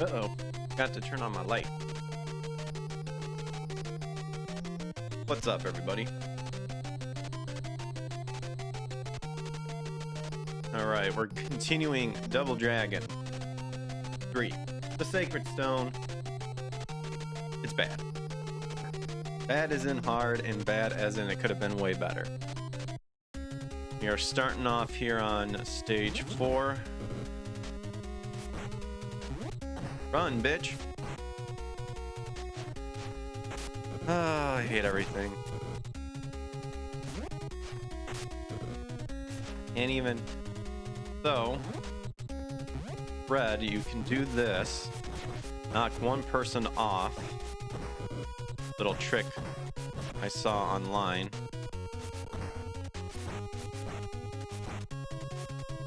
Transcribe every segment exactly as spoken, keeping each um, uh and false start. Uh-oh. Got to turn on my light. What's up, everybody? Alright, we're continuing Double Dragon three. The Sacred Stone. It's bad. Bad as in hard, and bad as in it could have been way better. We are starting off here on stage four. Run, bitch! Ah, I hate everything. Can't even. So, Fred, you can do this. Knock one person off. Little trick I saw online.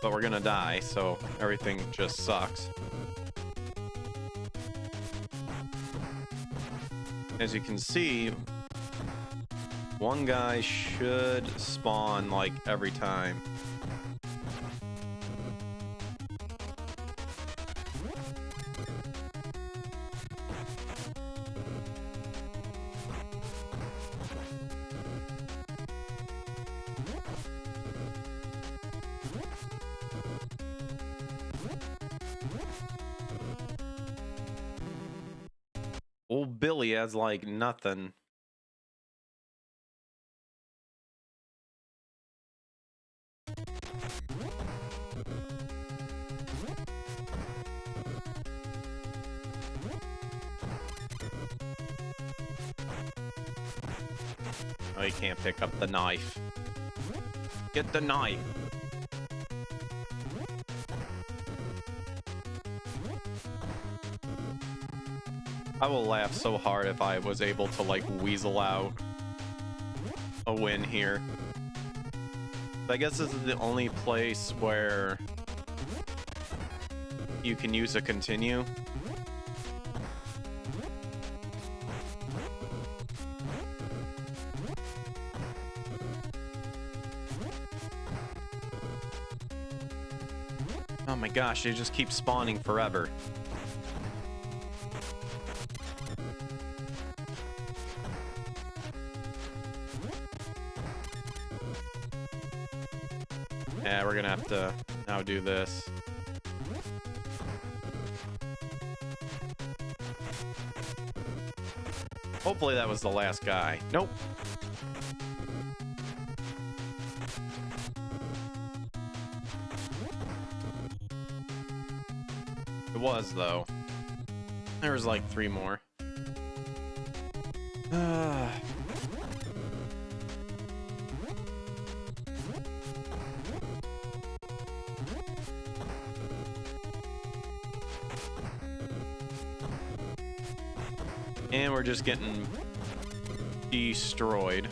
But we're gonna die, so everything just sucks. As you can see, one guy should spawn like every time. Old Billy has like nothing. Oh, you can't pick up the knife. Get the knife. I will laugh so hard if I was able to, like, weasel out a win here. I guess this is the only place where you can use a continue. Oh my gosh, they just keep spawning forever. Yeah, we're gonna have to now do this. Hopefully that was the last guy. Nope. It was, though. There was like three more. Ah. And we're just getting destroyed.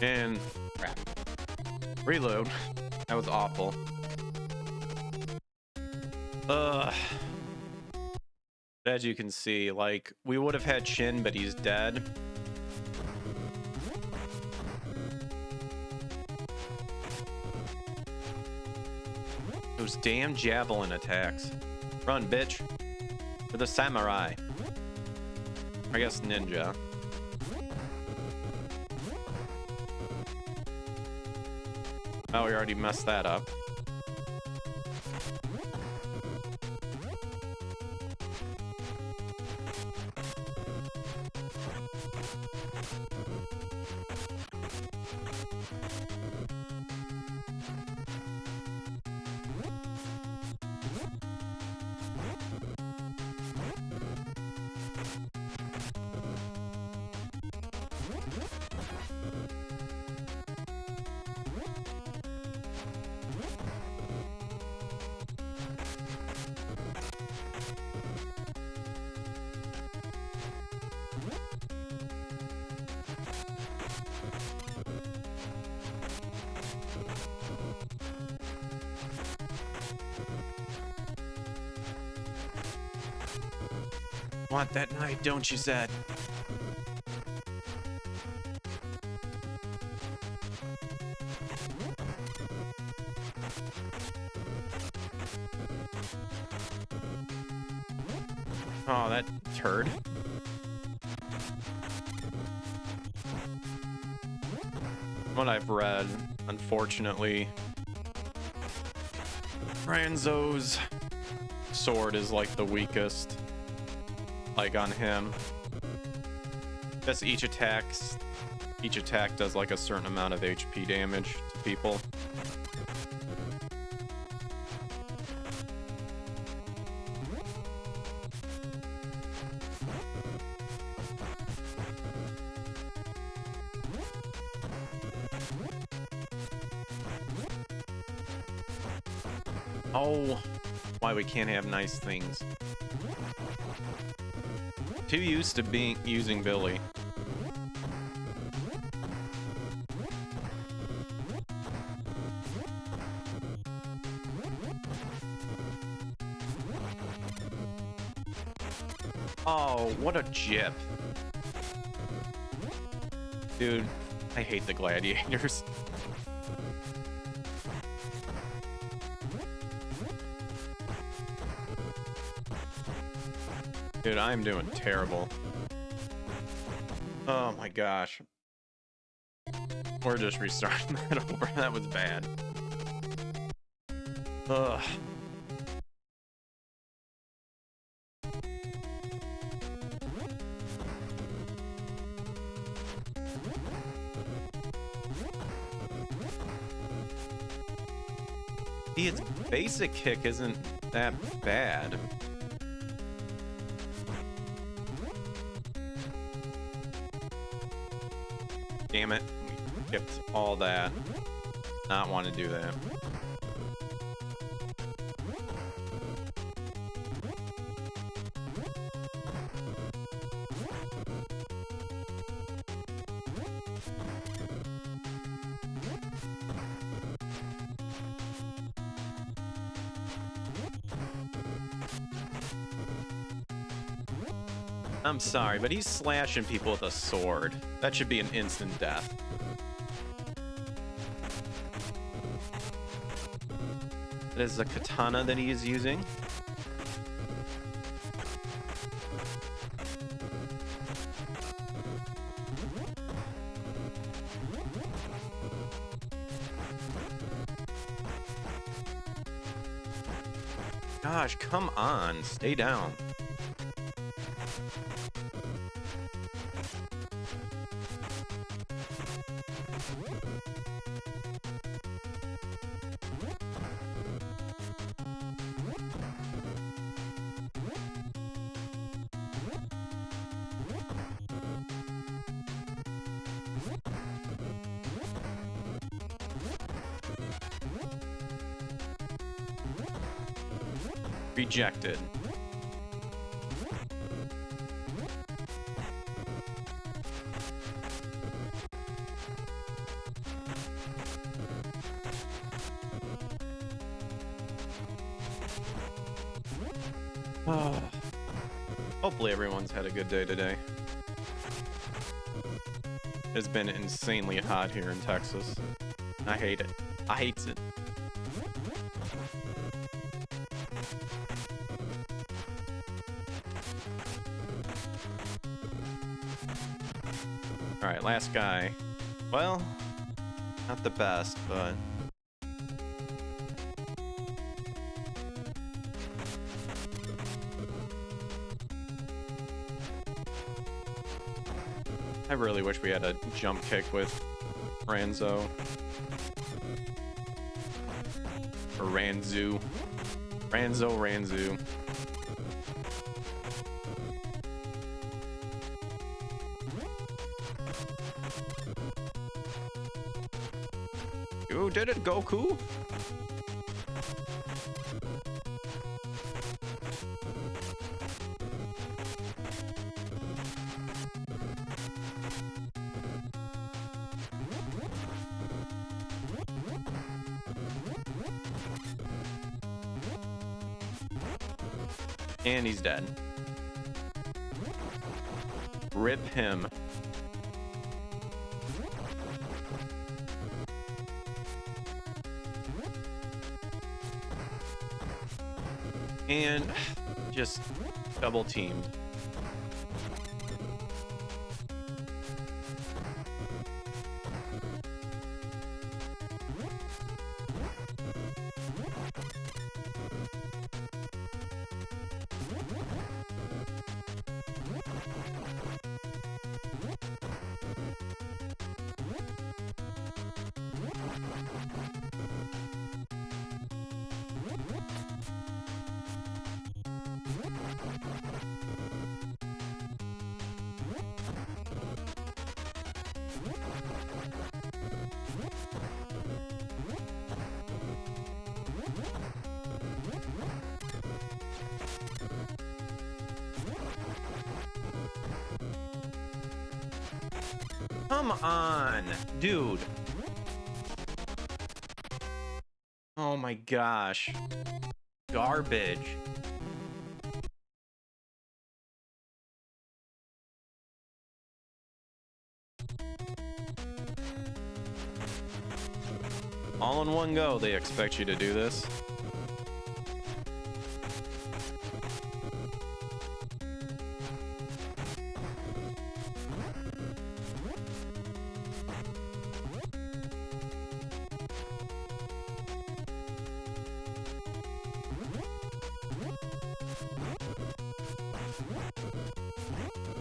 And crap. Reload. That was awful. Ugh. As you can see, like, we would have had Chin, but he's dead. Those damn javelin attacks. Run, bitch. For the samurai. I guess ninja. Oh, we already messed that up. Want that knife, don't you, Zed? Oh, that turd. What I've read, unfortunately, Ranzo's sword is like the weakest, like on him. That's each attacks, each attack does like a certain amount of H P damage to people. Oh, why we can't have nice things. Too used to being using Billy. Oh, what a jip. Dude, I hate the gladiators. Dude, I'm doing terrible. Oh my gosh. We're just restarting that over. That was bad. Ugh. See, its basic kick isn't that bad. Damn it, we skipped all that. Not want to do that. I'm sorry, but he's slashing people with a sword. That should be an instant death. It is a katana that he is using. Gosh, come on, stay down. Rejected. Oh. Hopefully everyone's had a good day today. It's been insanely hot here in Texas. I hate it. I hate it. Alright, last guy. Well, not the best, but... I really wish we had a jump kick with Ranzo. Or Ranzu. Ranzo, Ranzu. You did it, Goku! And he's dead. Rip him. And just double teamed. Come on, dude. Oh my gosh. Garbage. All in one go, they expect you to do this.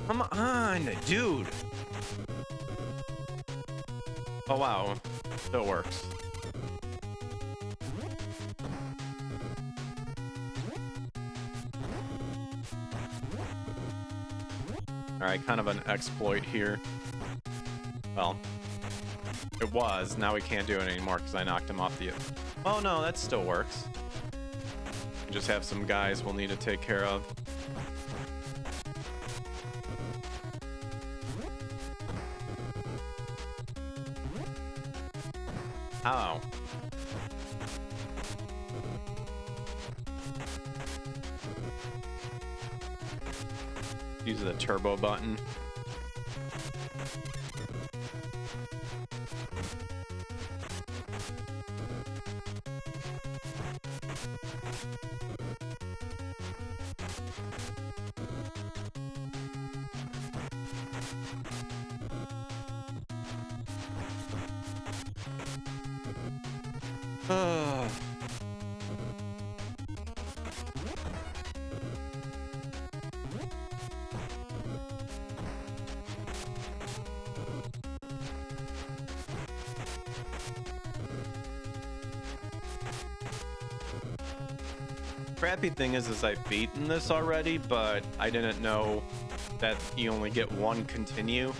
Come on, dude. Oh, wow. That works. All right, kind of an exploit here. Well, it was. Now we can't do it anymore because I knocked him off the... Oh, no, that still works. We just have some guys we'll need to take care of. Ow. Use the turbo button. Uh. Crappy thing is, is I've beaten this already, but I didn't know that you only get one continue,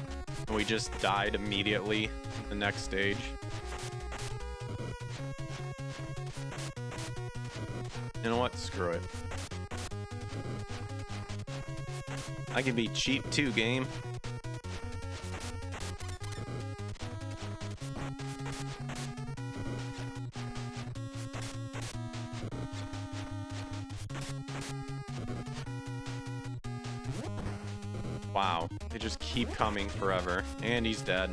and we just died immediately in the next stage. You know what? Screw it. I can be cheap too, game. Wow. They just keep coming forever. And he's dead.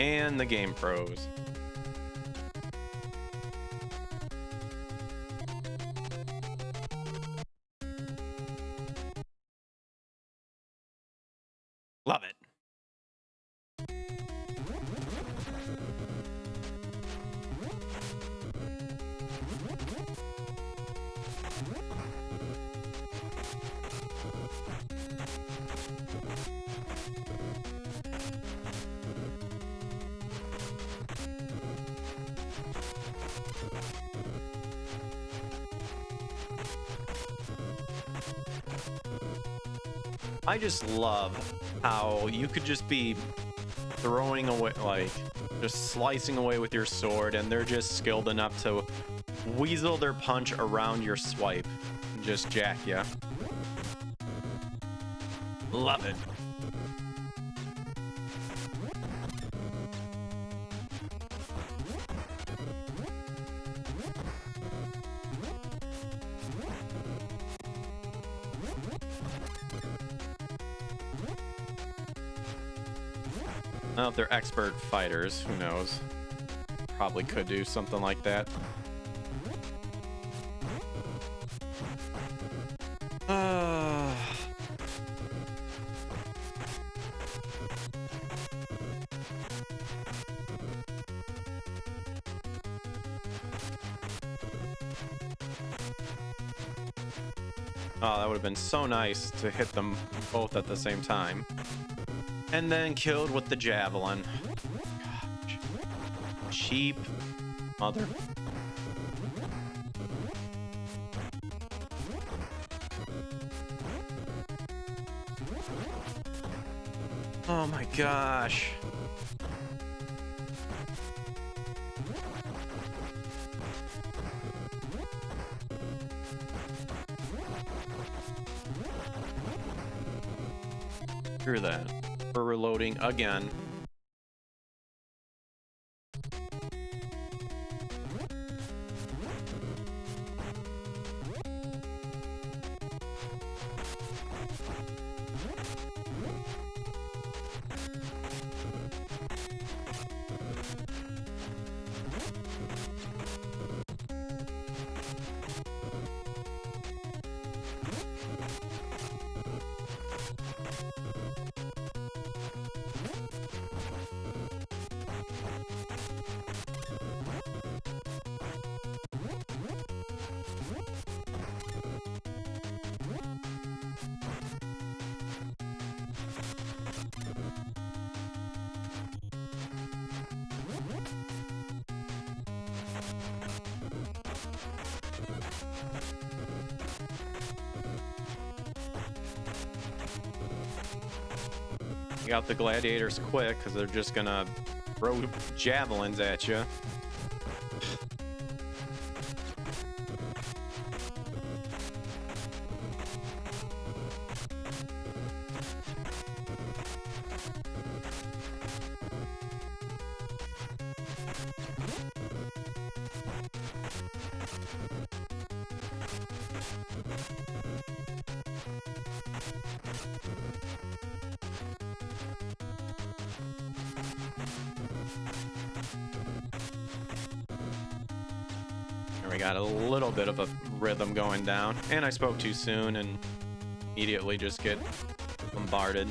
And the game froze. Love it. I just love how you could just be throwing away, like, just slicing away with your sword, and they're just skilled enough to weasel their punch around your swipe and just jack ya. Love it. Well, if they're expert fighters, who knows? Probably could do something like that. Uh... Oh, that would have been so nice to hit them both at the same time. And then killed with the javelin. God. Cheap mother. Oh my gosh. Screw that. We're reloading again. Out the gladiators quick, because they're just gonna throw javelins at you. Bit of a rhythm going down, and I spoke too soon and immediately just get bombarded.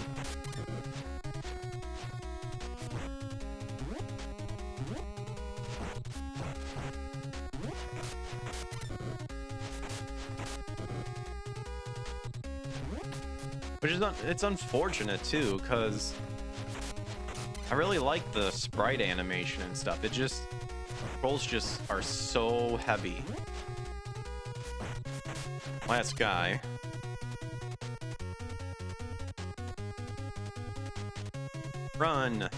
Which is not, it's unfortunate too, because I really like the sprite animation and stuff. It just, rolls just are so heavy. Last guy. Run.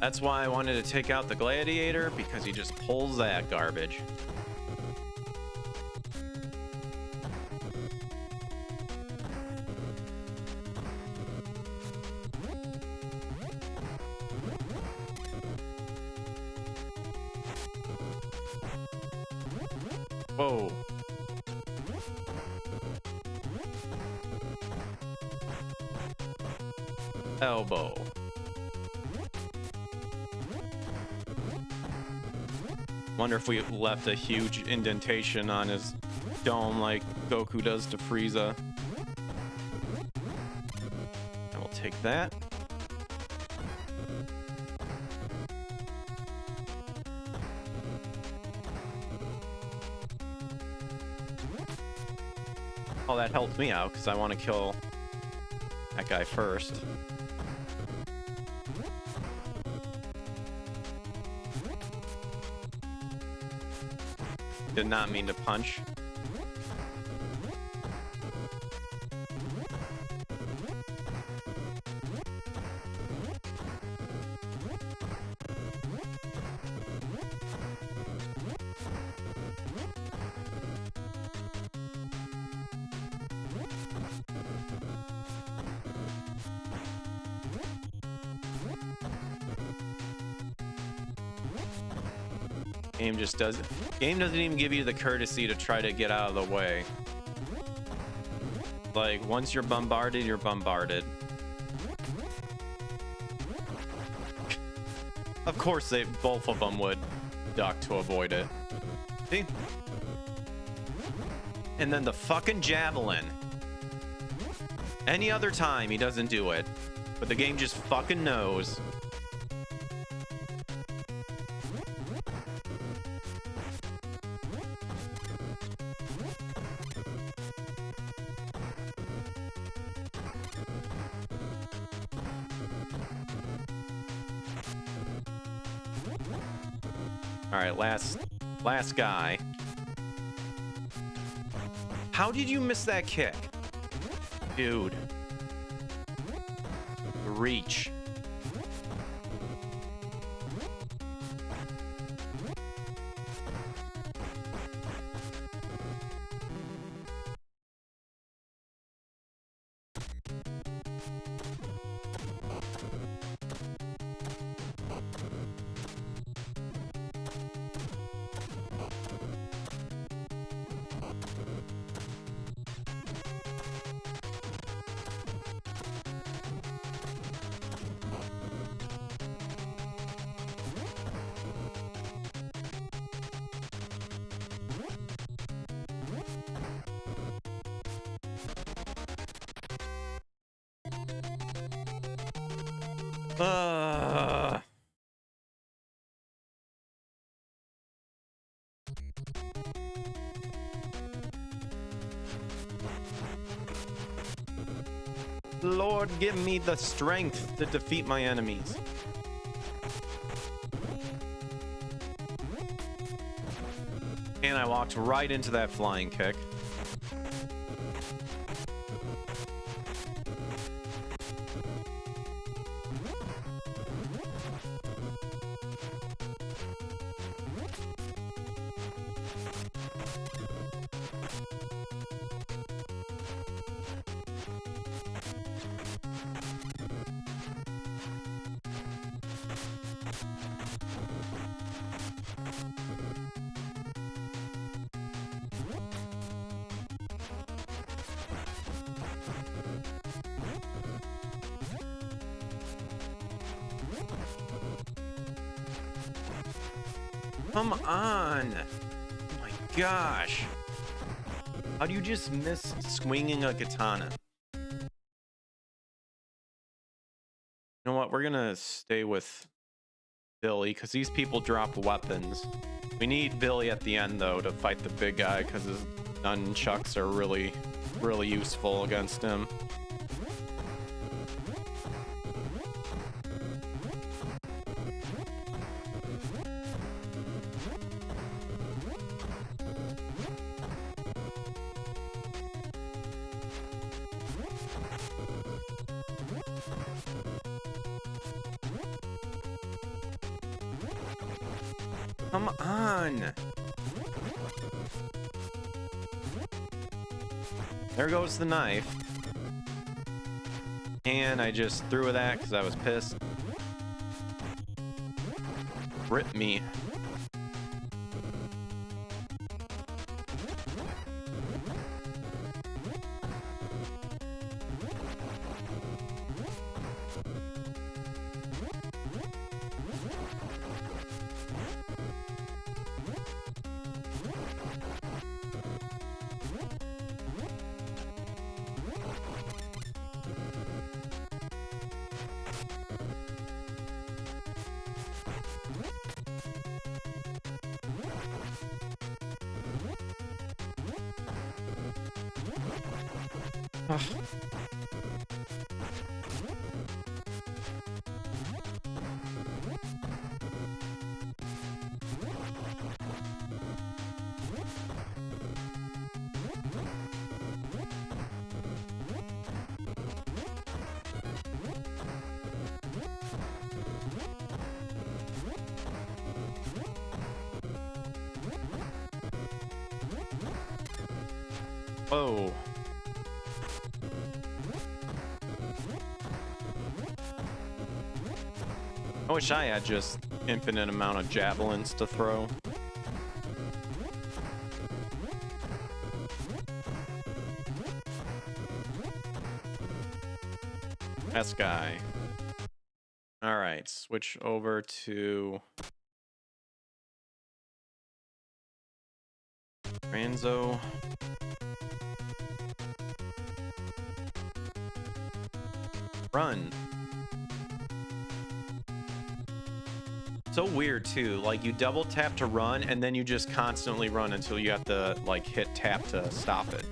That's why I wanted to take out the gladiator, because he just pulls that garbage. Elbow. Wonder if we left a huge indentation on his dome like Goku does to Frieza. I will take that. Oh, that helped me out because I want to kill that guy first. Did not mean to punch. Game just doesn't... Game doesn't even give you the courtesy to try to get out of the way. Like, once you're bombarded, you're bombarded. Of course, they both of them would duck to avoid it. See? And then the fucking javelin. Any other time, he doesn't do it. But the game just fucking knows. Alright, last last guy. How did you miss that kick? Dude. Reach. Uh. Lord, give me the strength to defeat my enemies. And I walked right into that flying kick. Come on! Oh my gosh! How do you just miss swinging a katana? You know what? We're gonna stay with Billy because these people drop weapons. We need Billy at the end though to fight the big guy because his nunchucks are really, really useful against him. Come on! There goes the knife. And I just threw that because I was pissed. Rip me. Ugh. Oh. I wish I had just infinite amount of javelins to throw. S guy. Alright, switch over to Ranzo. Run. So weird too, like you double tap to run and then you just constantly run until you have to like hit tap to stop it.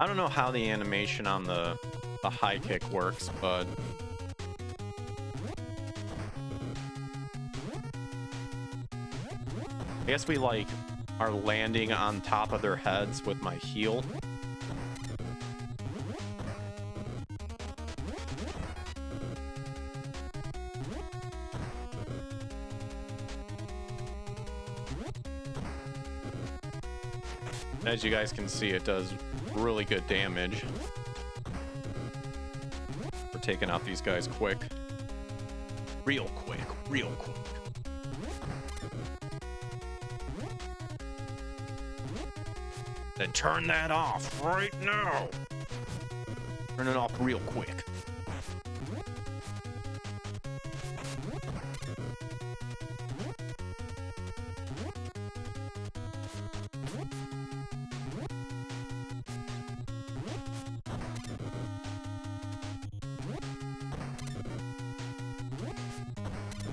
I don't know how the animation on the, the high kick works, but... I guess we, like, are landing on top of their heads with my heel. As you guys can see, it does really good damage. We're taking out these guys quick. Real quick, real quick. Then turn that off right now. Turn it off real quick.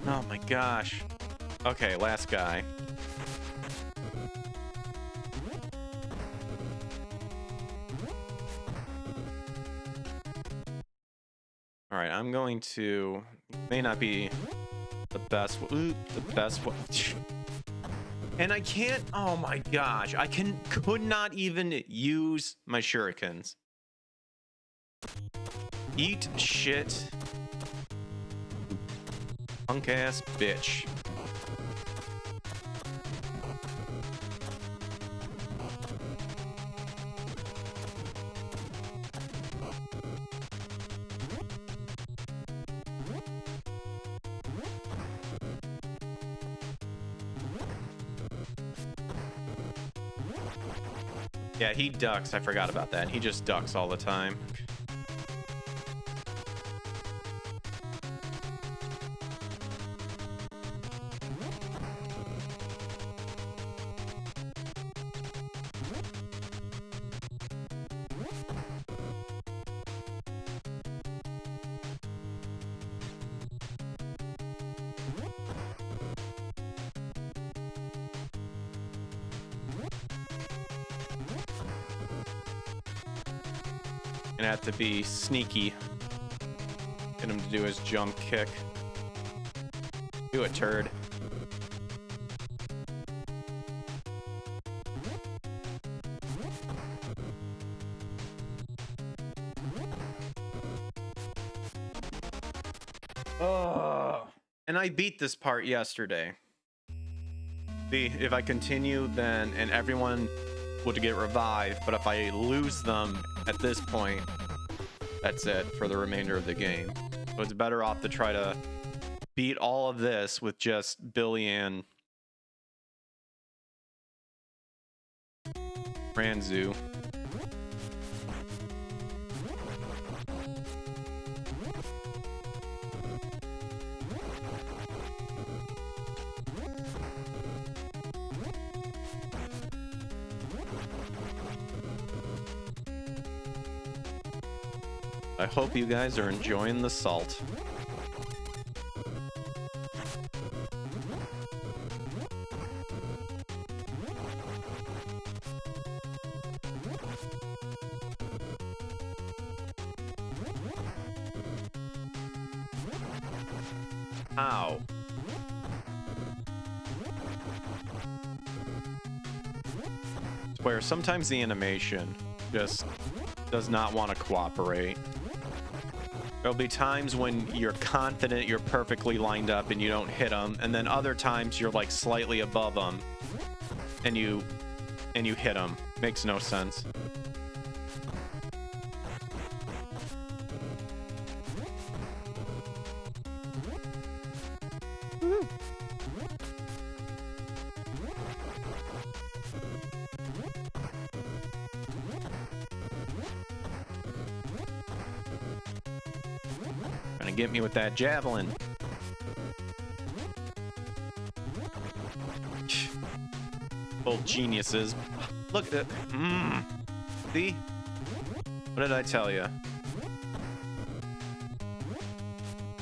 Oh my gosh. Okay, last guy. All right, I'm going to, may not be the best, ooh, the best one. And I can't, oh my gosh, I can could not even use my shurikens. Eat shit. Punk ass bitch. Yeah, he ducks. I forgot about that. He just ducks all the time. Gonna have to be sneaky. Get him to do his jump kick. Do a turd. Oh. And I beat this part yesterday. See, if I continue, then and everyone would get revived, but if I lose them at this point, that's it for the remainder of the game. So it's better off to try to beat all of this with just Billy and Ranzo. I hope you guys are enjoying the salt. Ow. Where sometimes the animation just does not want to cooperate. There'll be times when you're confident you're perfectly lined up and you don't hit them, and then other times you're like slightly above them and you and you hit them. Makes no sense. Get me with that javelin. Old geniuses. Look at it. Mm. See? What did I tell you?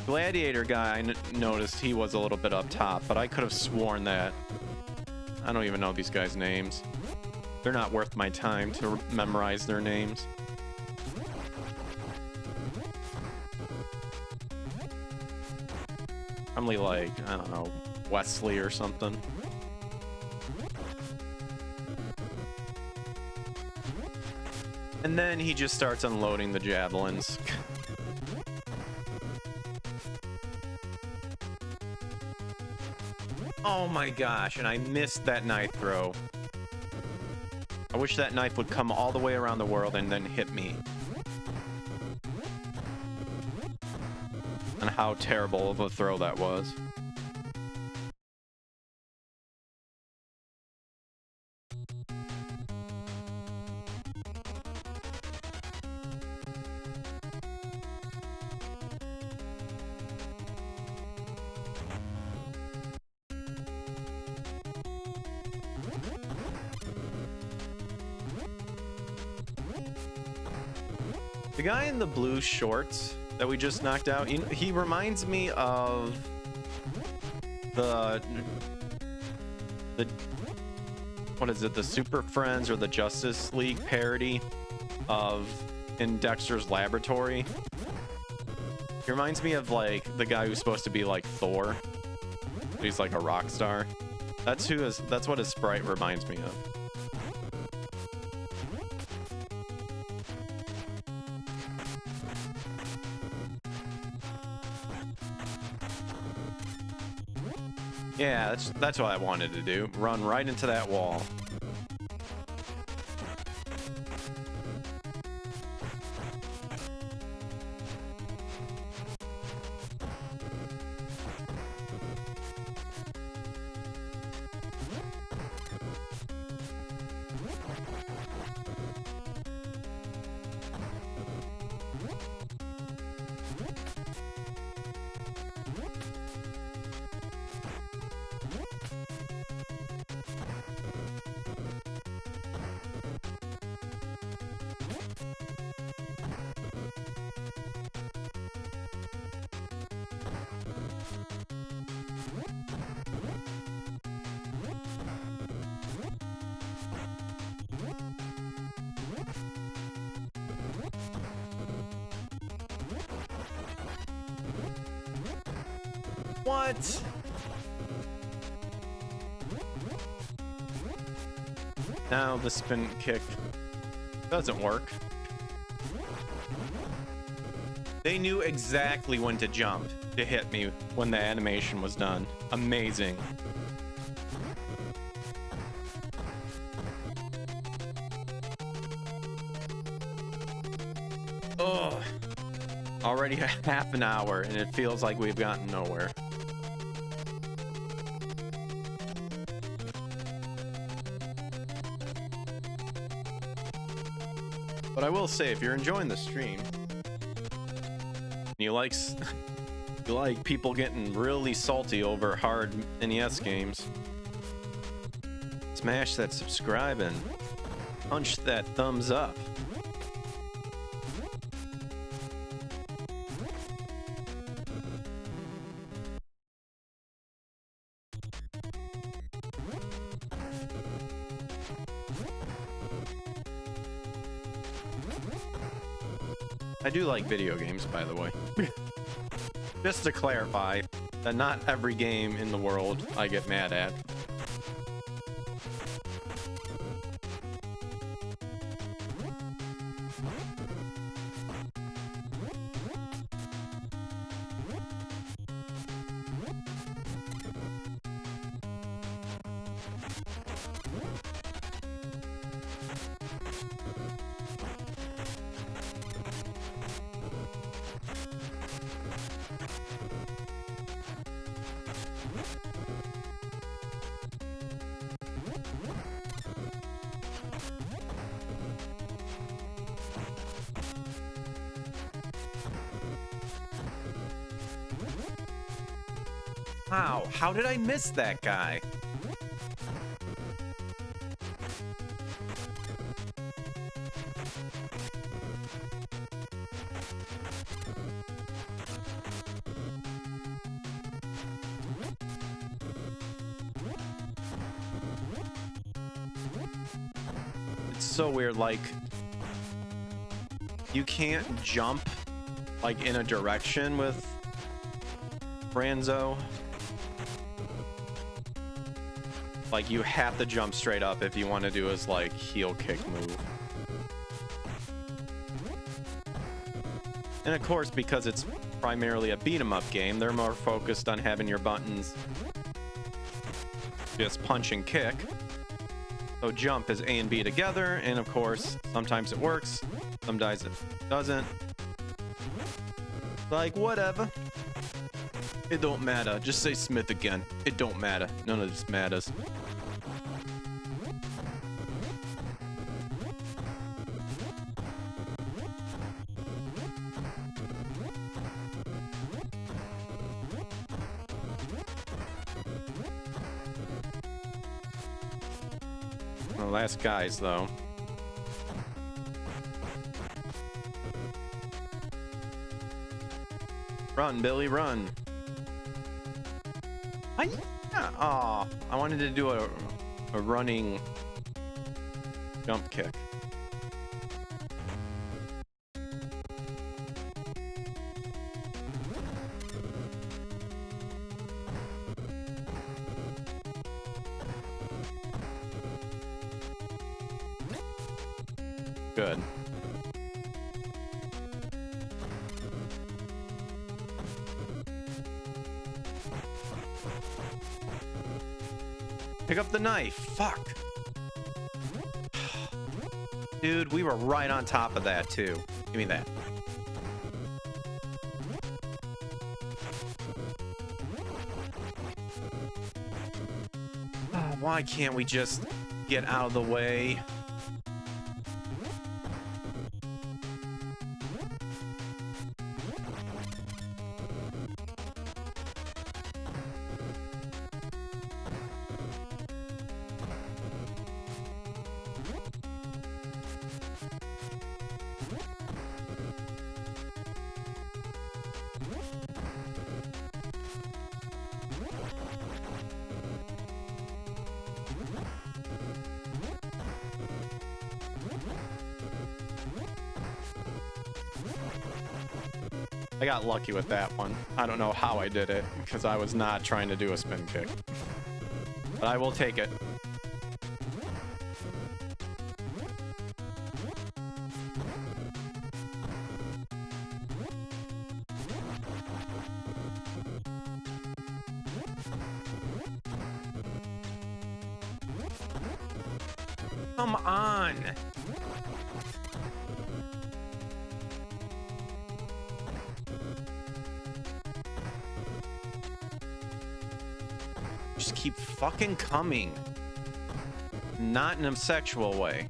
Gladiator guy, I n noticed he was a little bit up top, but I could have sworn that. I don't even know these guys' names. They're not worth my time to memorize their names. Like, I don't know, Wesley or something. And then he just starts unloading the javelins. Oh my gosh, and I missed that knife throw. I wish that knife would come all the way around the world and then hit me. And how terrible of a throw that was. The guy in the blue shorts that we just knocked out, he reminds me of the the what is it, the Super Friends or the Justice League parody of in Dexter's Laboratory. He reminds me of like the guy who's supposed to be like Thor, but he's like a rock star. That's who is that's what his sprite reminds me of. Yeah, that's, that's what I wanted to do. Run right into that wall. What? Now the spin kick doesn't work. They knew exactly when to jump to hit me when the animation was done. Amazing. Ugh. Already half an hour and it feels like we've gotten nowhere. But I will say, if you're enjoying the stream, you like you like people getting really salty over hard N E S games, smash that subscribe and punch that thumbs up. I do like video games, by the way. Just to clarify that not every game in the world I get mad at. How? How did I miss that guy? It's so weird, like, you can't jump, like, in a direction with Ranzo. Like, you have to jump straight up if you want to do his, like, heel kick move. And of course, because it's primarily a beat-em-up game, they're more focused on having your buttons just punch and kick. So jump is A and B together, and of course, sometimes it works, sometimes it doesn't. Like, whatever. It don't matter. Just say Smith again. It don't matter. None of this matters. The last guys, though. Run, Billy, run. I, yeah, oh, I wanted to do a, a running jump kick. Good. Pick up the knife. Fuck. Dude, we were right on top of that, too. Give me that. Oh, why can't we just get out of the way? I got lucky with that one. I don't know how I did it, because I was not trying to do a spin kick. But I will take it. Come on! Just keep fucking coming. Not in a sexual way.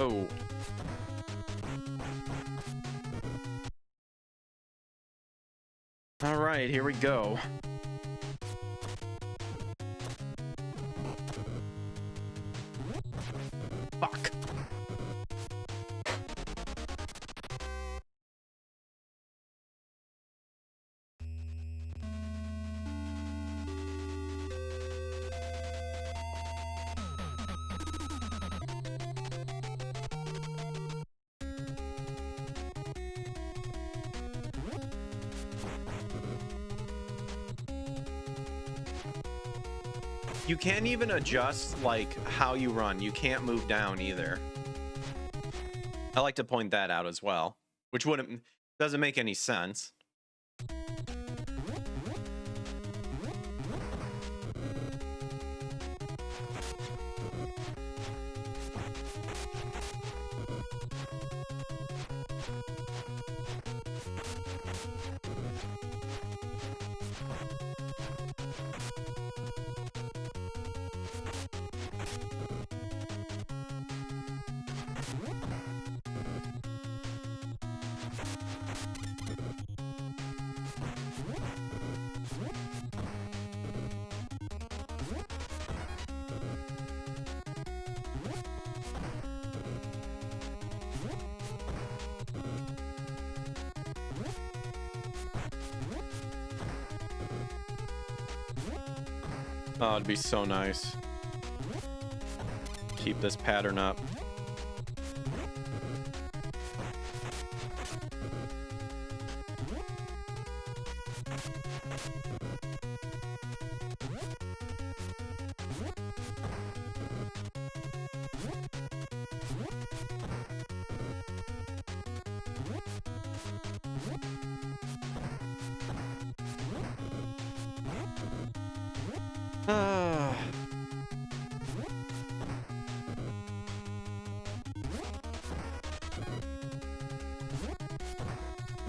Oh. All right, here we go. Fuck. You can't even adjust, like, how you run. You can't move down either. I like to point that out as well, which wouldn't, doesn't make any sense. Oh, it'd be so nice. Keep this pattern up.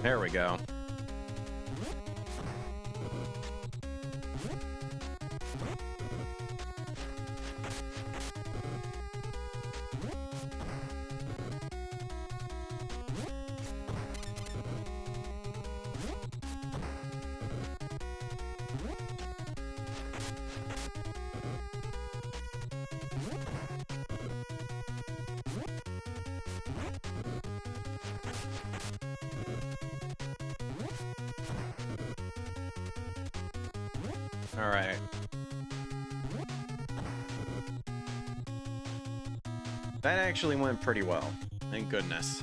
There we go. All right. That actually went pretty well. Thank goodness.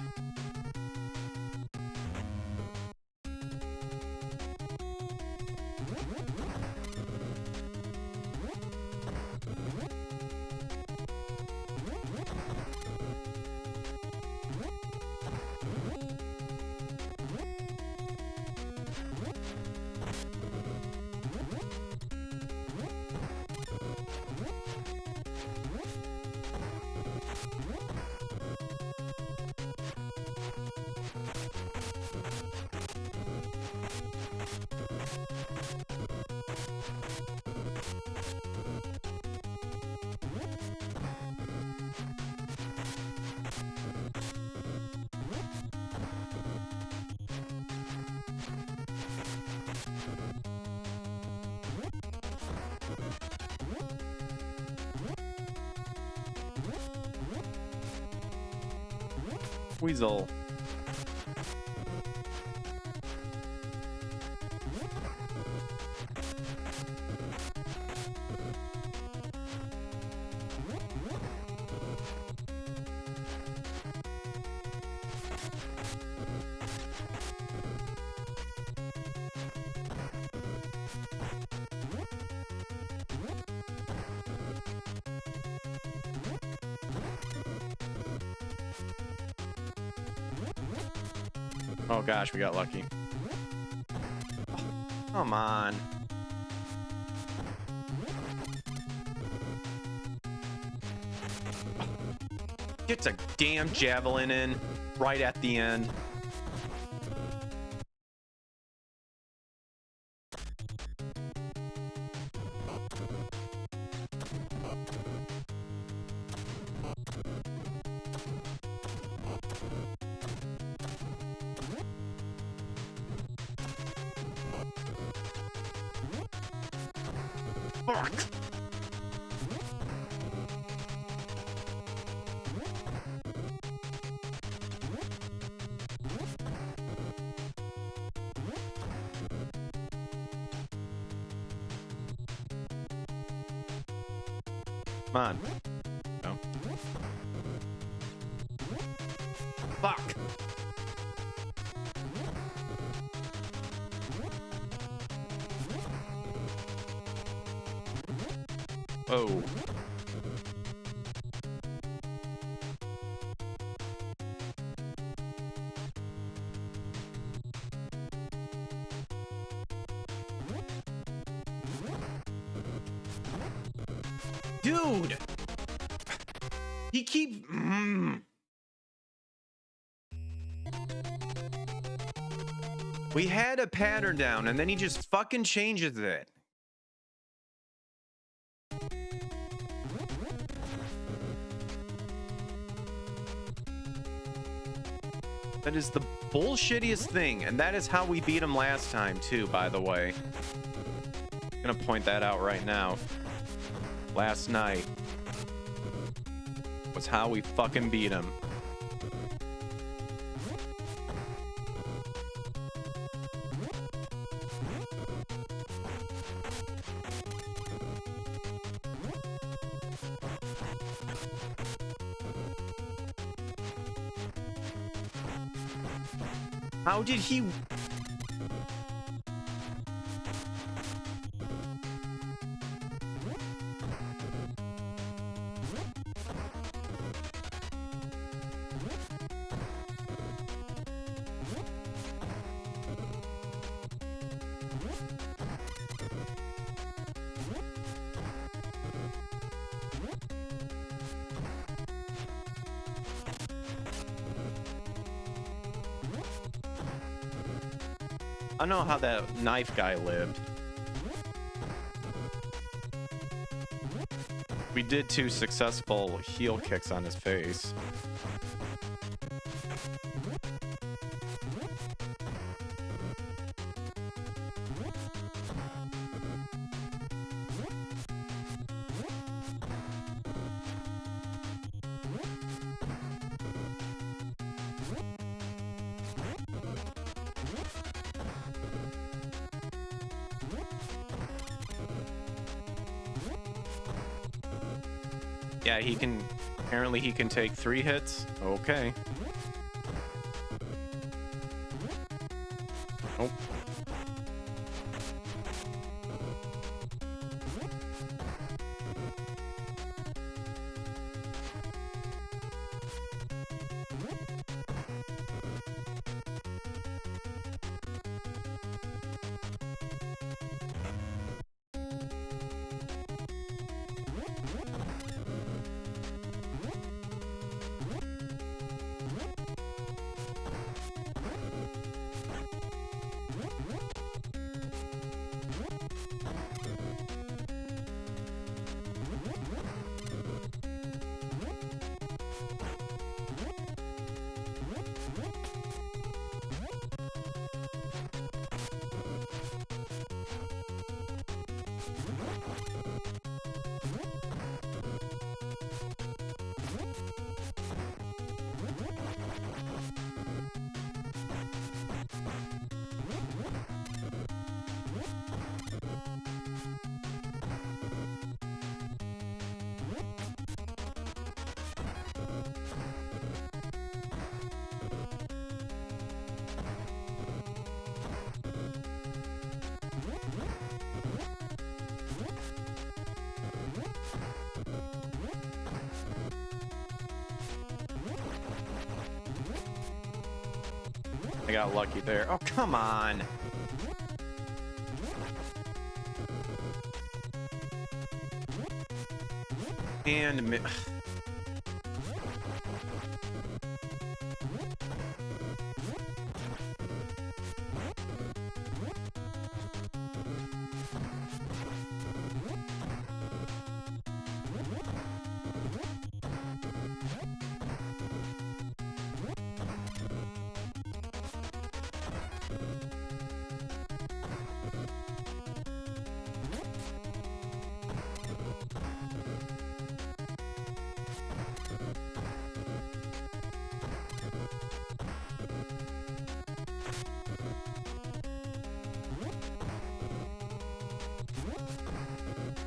Weasel. Oh gosh, we got lucky. Oh, come on. Gets a damn javelin in right at the end. Fuck! Come on. No. Fuck! Oh. Dude! He keep... Mm. We had a pattern down, and then he just fucking changes it. That is the bullshittiest thing, and that is how we beat him last time, too, by the way. I'm gonna point that out right now. Last night was how we fucking beat him. How did he... I don't know how that knife guy lived. We did two successful heel kicks on his face. Yeah, he can, apparently he can take three hits. Okay. Nope. I got lucky there. Oh, come on. And mi-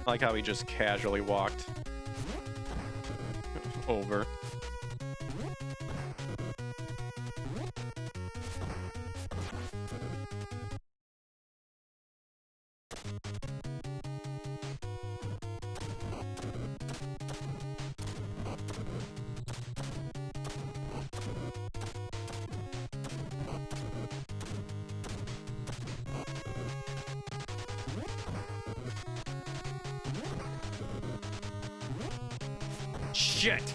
I like how he just casually walked over. Shit!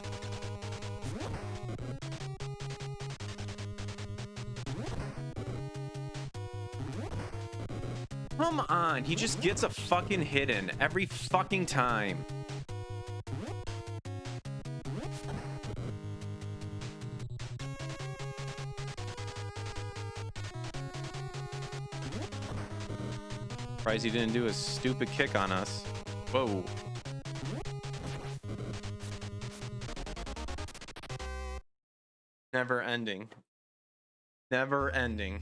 Come on, he just gets a fucking hit in every fucking time. Surprised he didn't do a stupid kick on us. Whoa. Never ending. Never ending.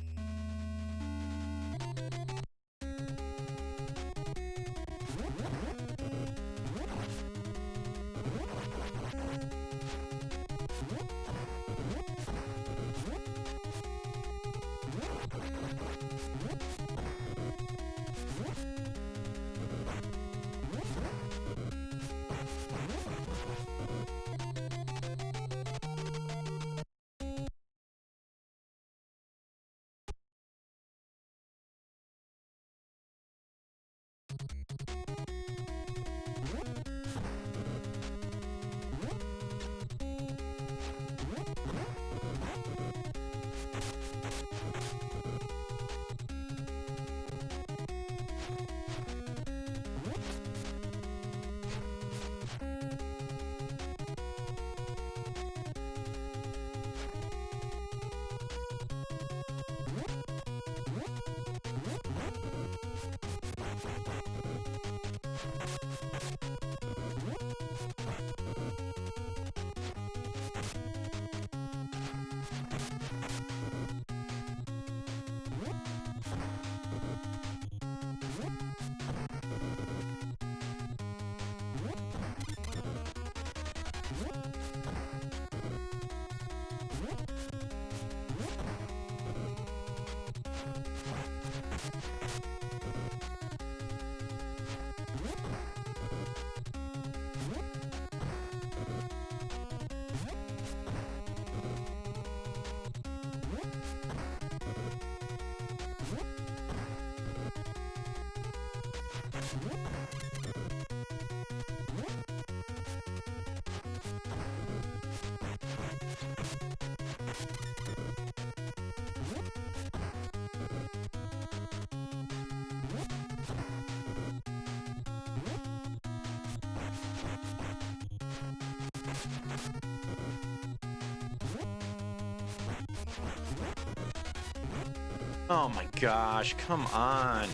Oh my gosh, come on.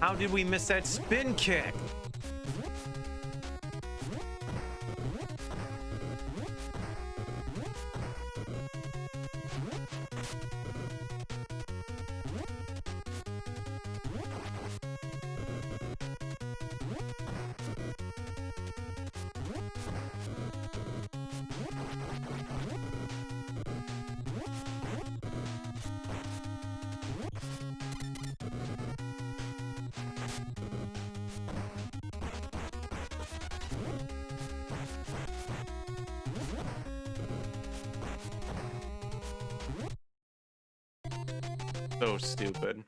How did we miss that spin kick? So stupid.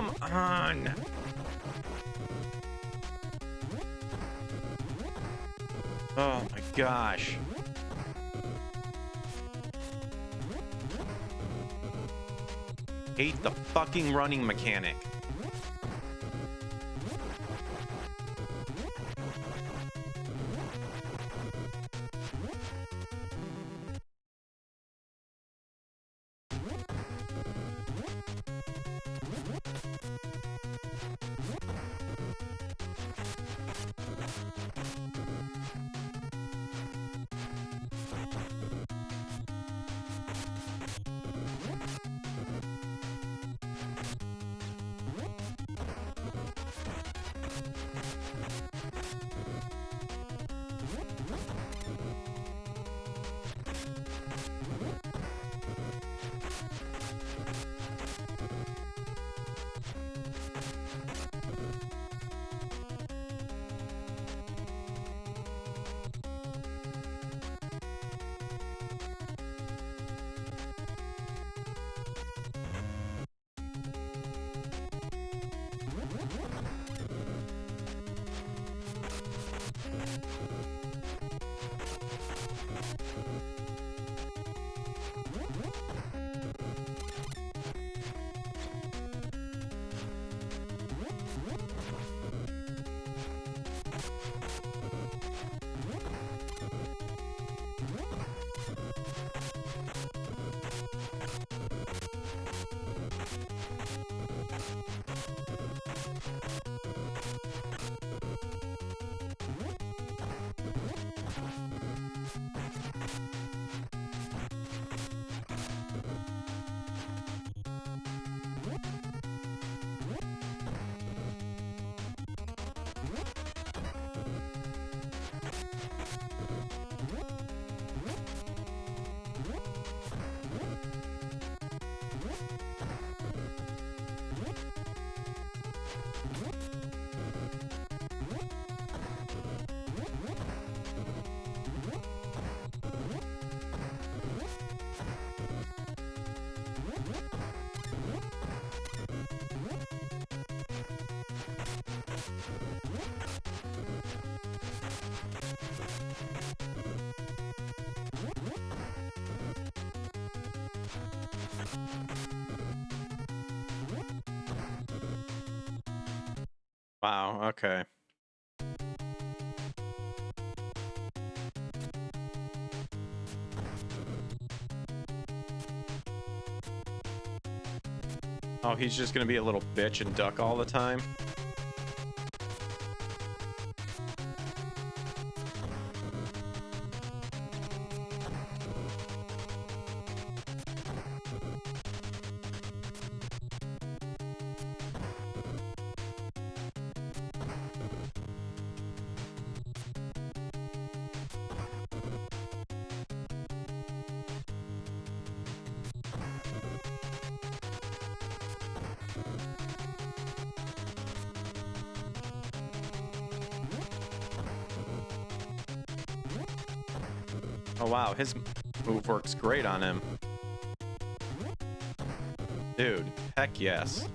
Come on! Oh my gosh. Hate the fucking running mechanic. Wow, okay. Oh, he's just gonna be a little bitch and duck all the time? Oh wow, his move works great on him. Dude, heck yes.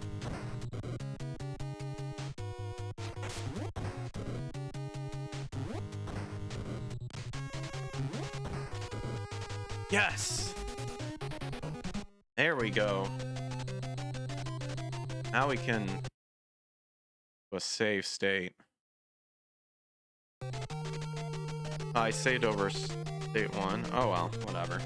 Yes! There we go. Now we can do a save state. I saved over state one. Oh well, whatever.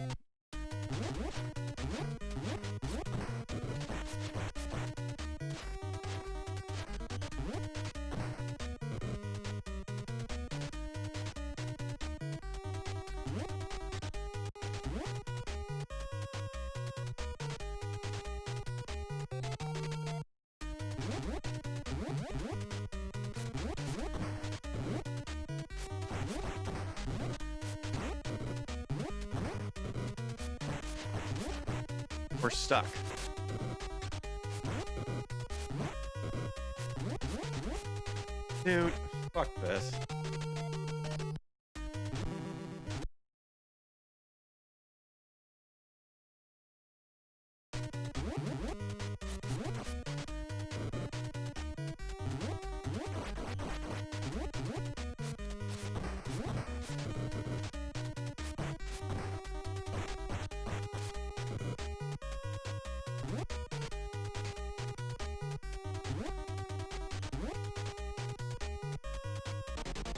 We're stuck. Dude, fuck this.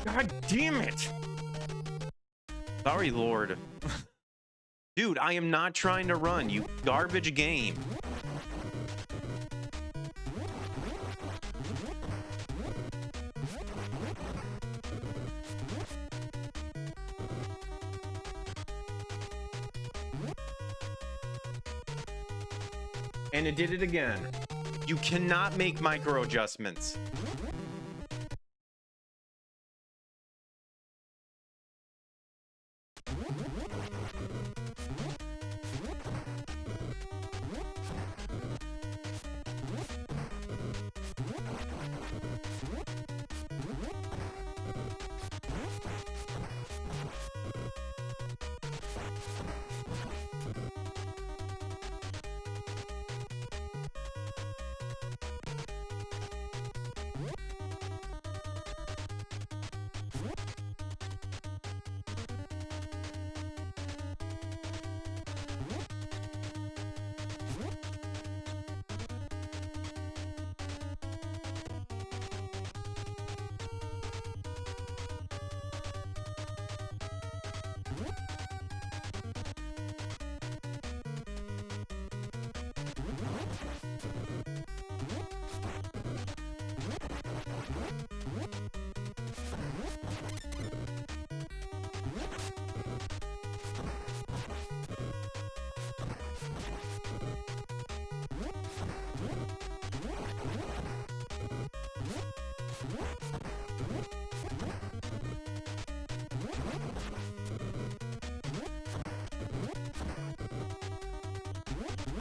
God damn it! Sorry, Lord. Dude, I am not trying to run, you garbage game. And it did it again. You cannot make micro adjustments.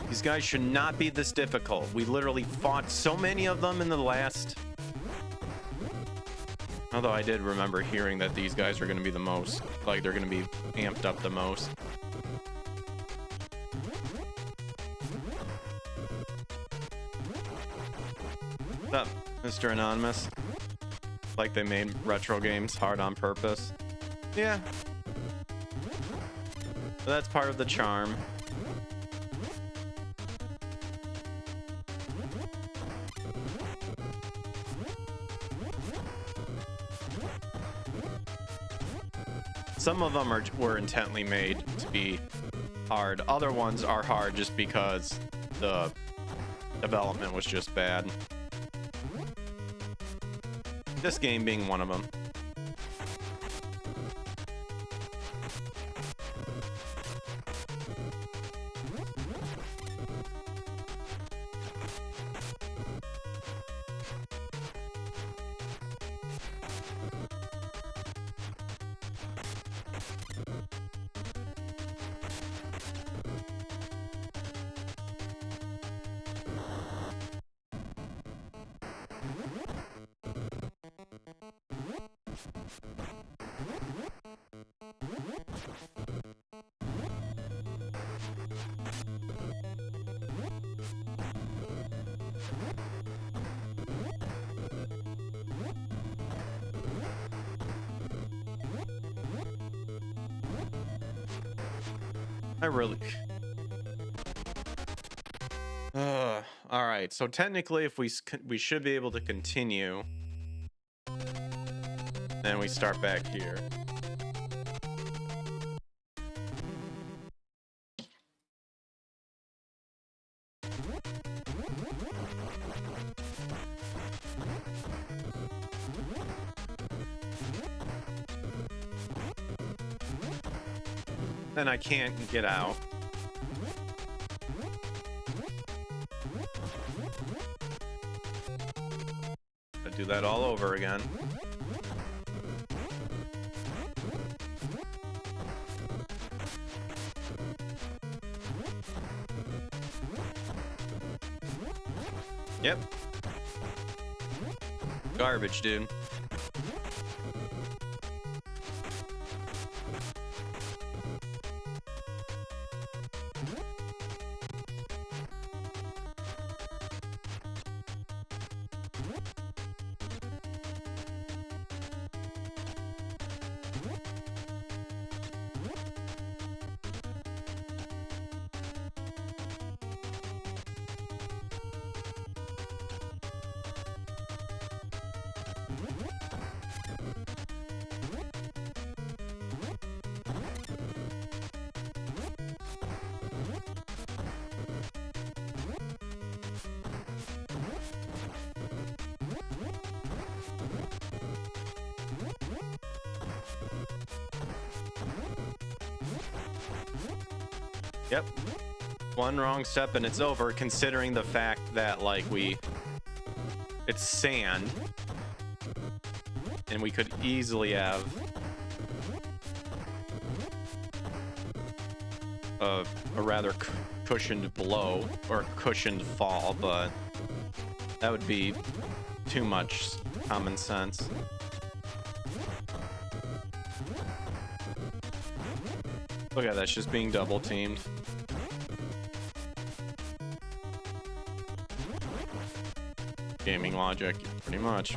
These guys should not be this difficult. We literally fought so many of them in the last. Although I did remember hearing that these guys are going to be the most, like they're going to be amped up the most. What's up, Mister Anonymous? Like they made retro games hard on purpose. Yeah. So that's part of the charm. Some of them are were intently made to be hard. Other ones are hard just because the development was just bad. This game being one of them. I really... Uh, all right, so technically if we we should be able to continue, then we start back here. Then I can't get out. I do that all over again. Yep. Garbage, dude. Yep. One wrong step and it's over, considering the fact that, like, we... It's sand. And we could easily have... A, a rather cushioned blow, or cushioned fall, but... That would be too much common sense. Look at that, it's just being double teamed. Gaming logic, pretty much.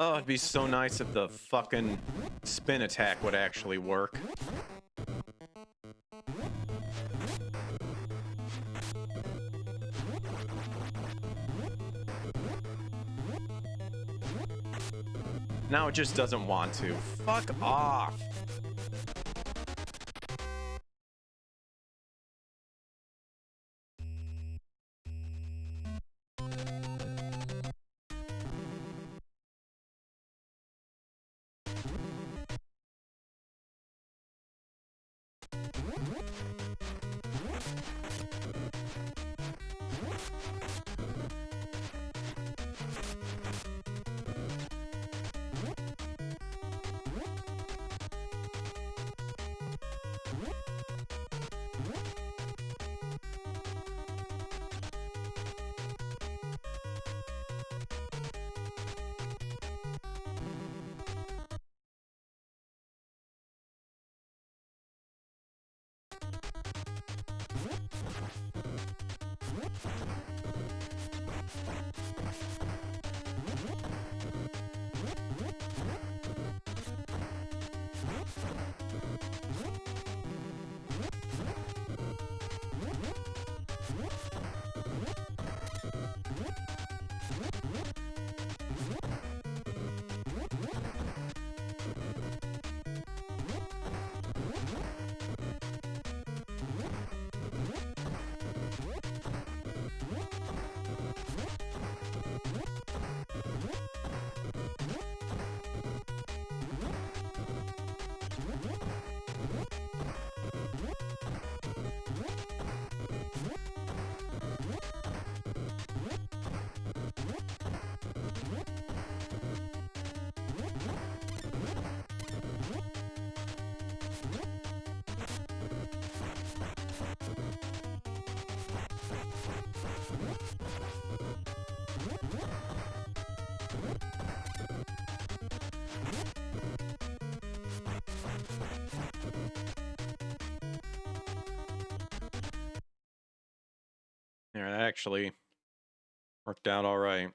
Oh, it'd be so nice if the fucking spin attack would actually work. Now it just doesn't want to. Fuck off. Yeah, that actually worked out all right.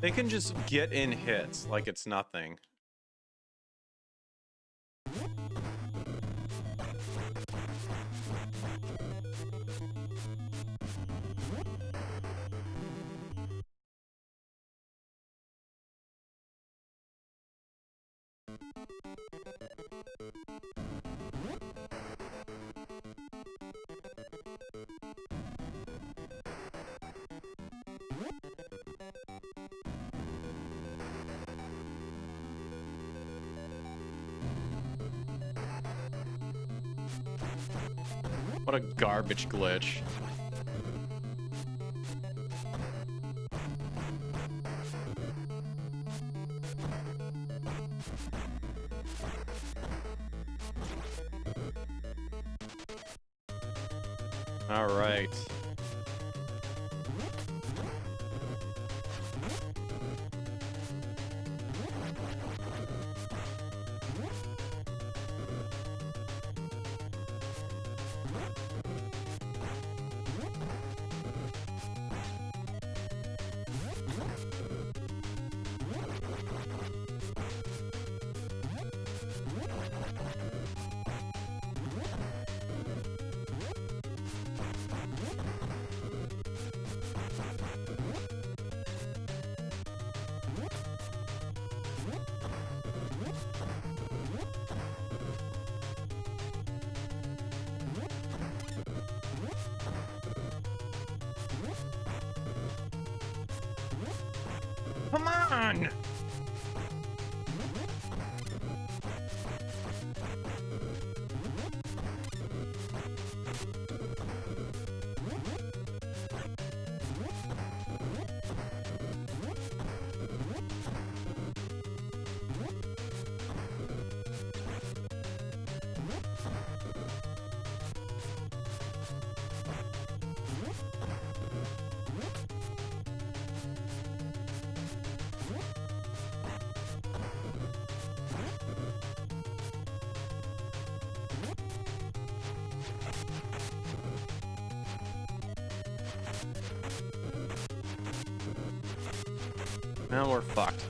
They can just get in hits like it's nothing. What a garbage glitch. All right. Come on! Now we're fucked.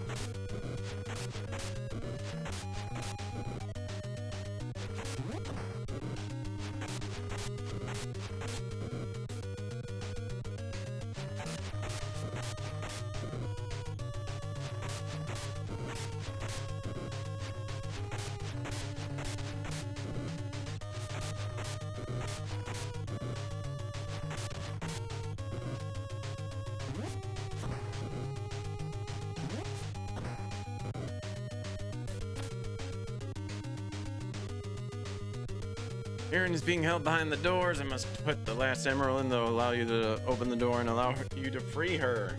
Aaron is being held behind the doors. I must put the last emerald in to allow you to open the door and allow you to free her.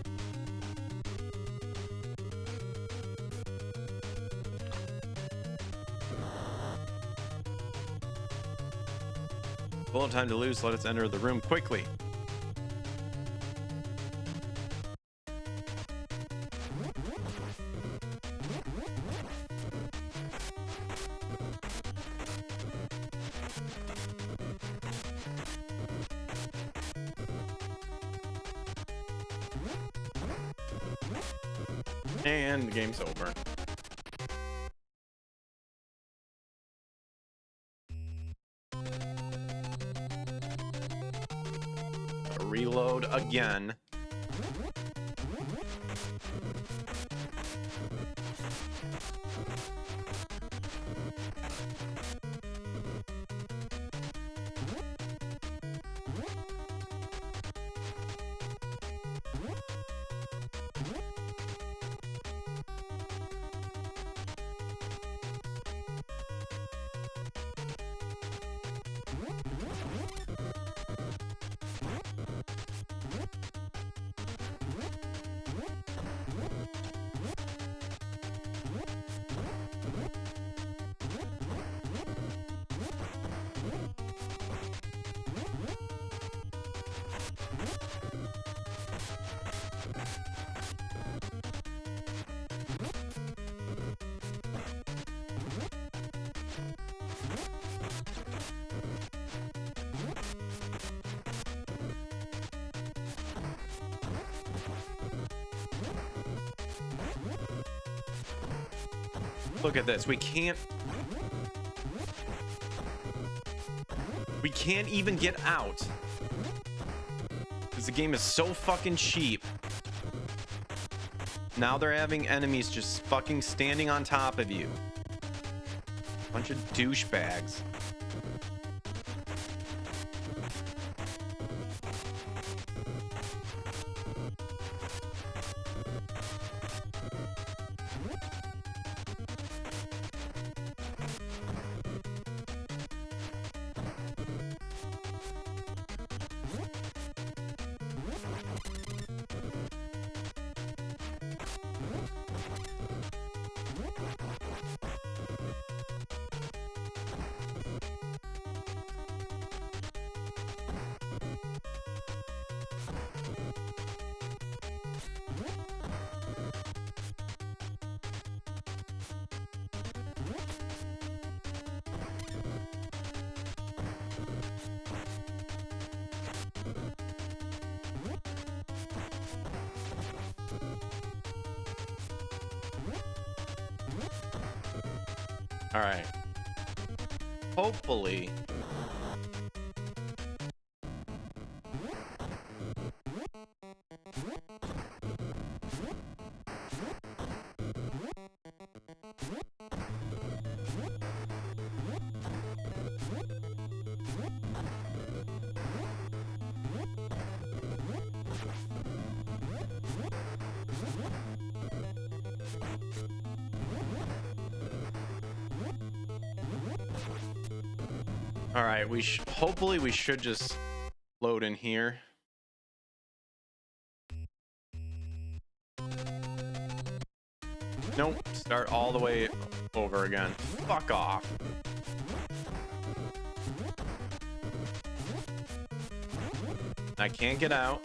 Full time to lose. Let us enter the room quickly. And the game's over. Reload again. Look at this. We can't. We can't even get out. Because the game is so fucking cheap. Now they're having enemies just fucking standing on top of you. Bunch of douchebags. All right, hopefully All right, we sh hopefully we should just load in here. Nope, start all the way over again. Fuck off. I can't get out.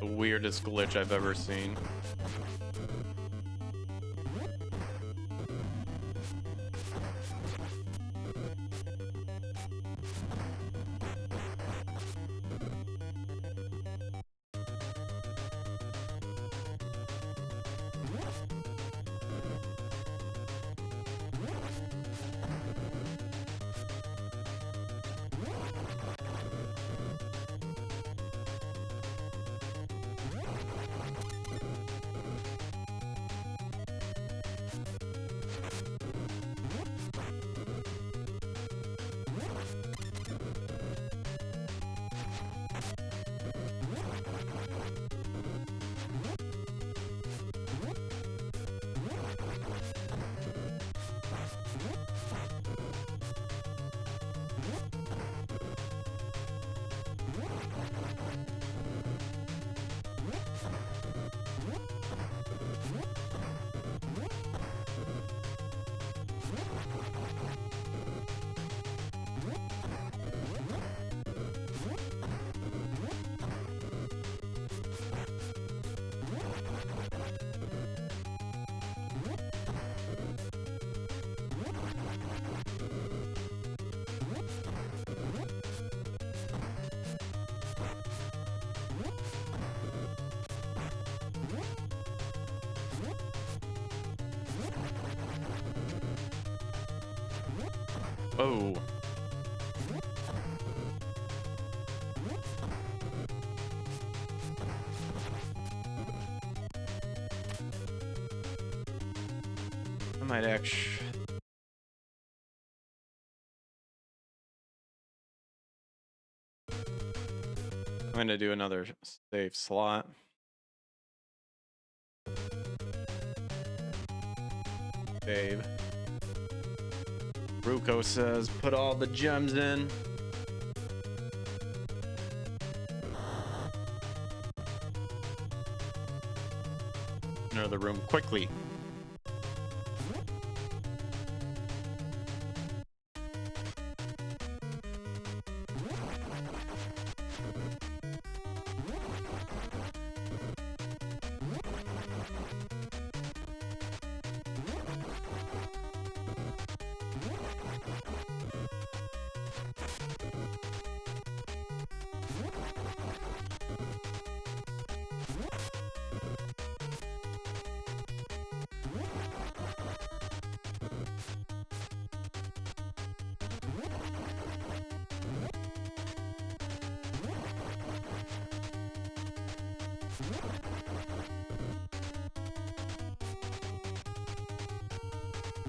The weirdest glitch I've ever seen. Oh. I might actually... I'm going to do another save slot. Save. Ruko says, put all the gems in. Enter the room quickly.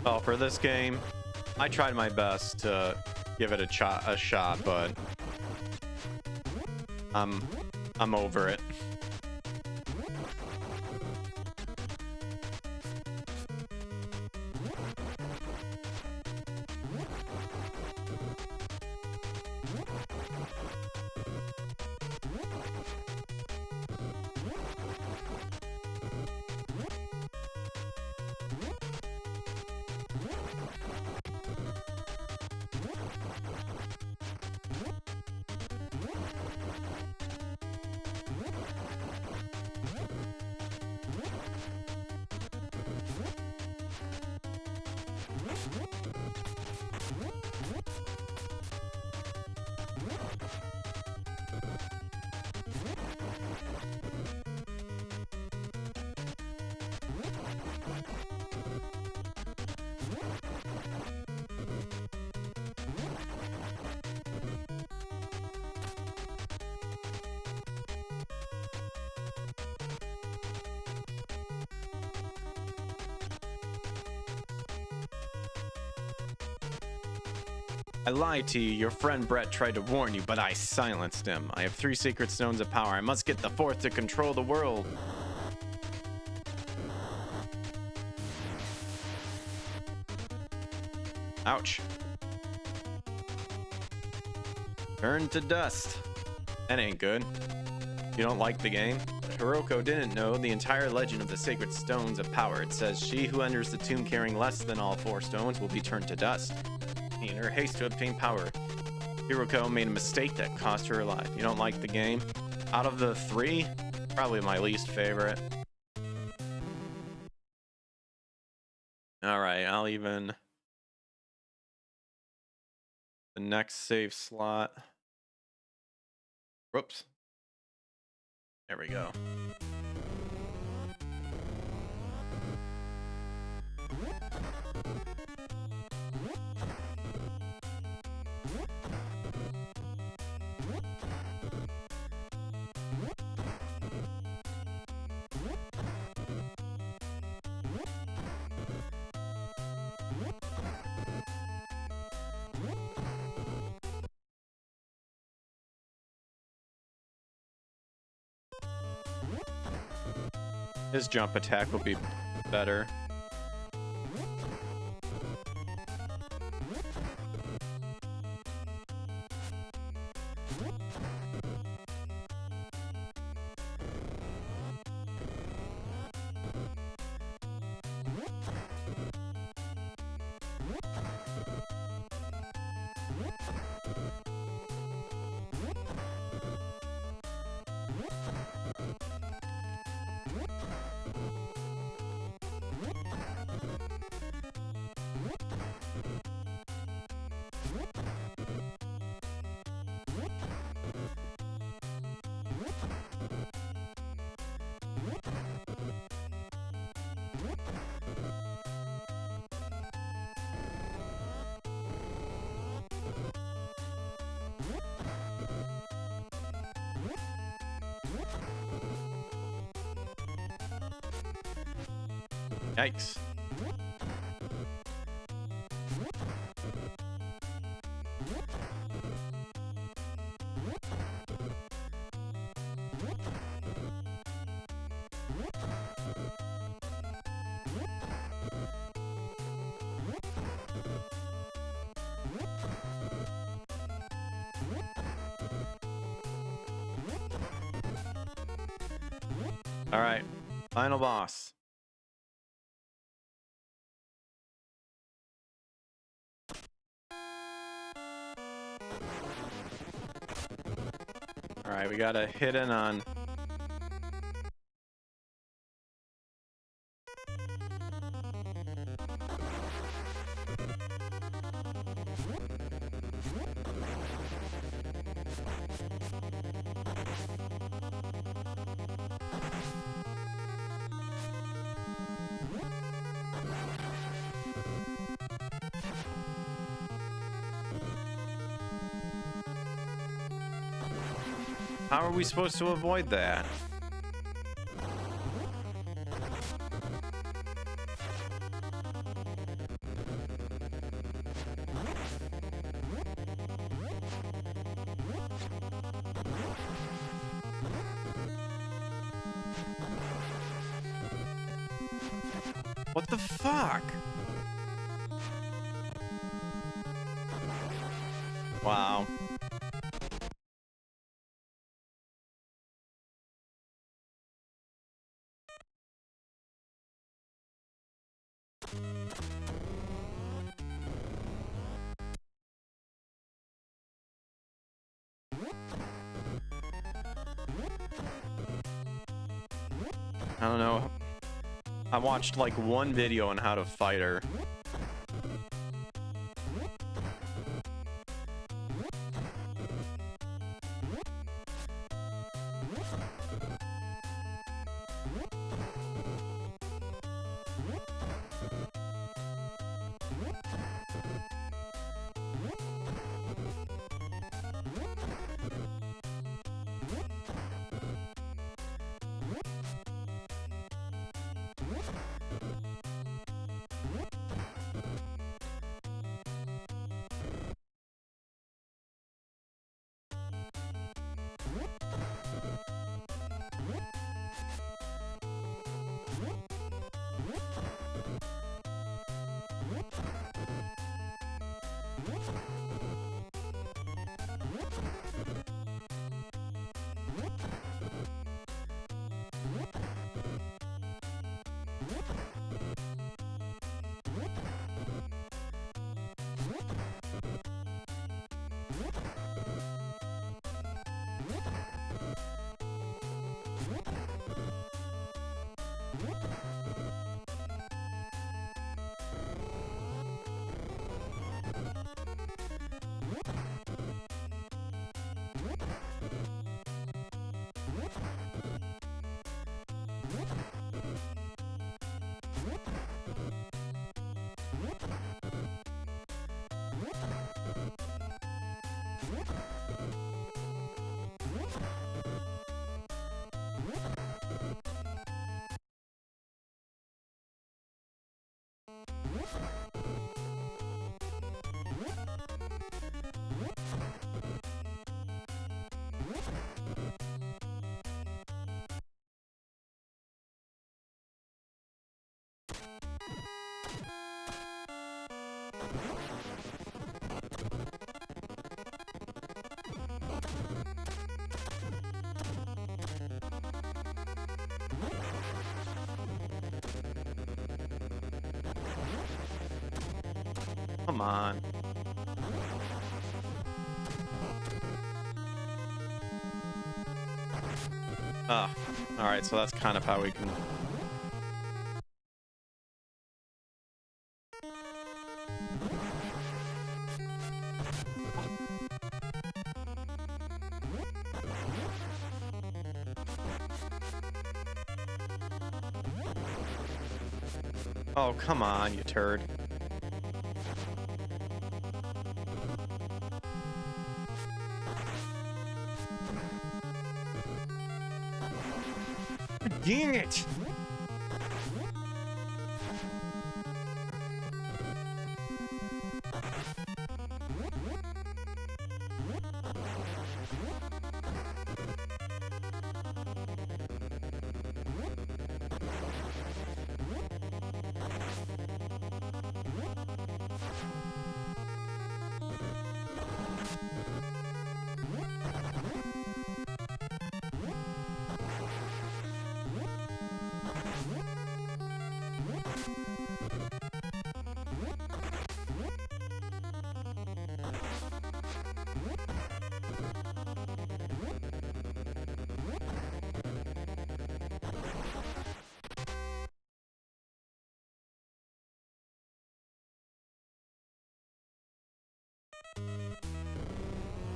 Well, for this game, I tried my best to give it a, ch a shot, but I'm I'm over it. I lied to you. Your friend Brett tried to warn you, but I silenced him. I have three sacred stones of power. I must get the fourth to control the world. Ouch. Turn to dust. That ain't good. You don't like the game? Hiroko didn't know the entire legend of the sacred stones of power. It says, she who enters the tomb carrying less than all four stones will be turned to dust. In her haste to obtain power, Hiroko made a mistake that cost her her life. You don't like the game? Out of the three, probably my least favorite. Alright, I'll even... The next save slot. Whoops. There we go. His jump attack will be better. Yikes. All right, final boss. We got a hidden on How are we supposed to avoid that? What the fuck? Wow. I don't know. I watched like one video on how to fight her. Come on. Ah, oh. All right, so that's kind of how we can... Oh, come on, you turd. Dang it!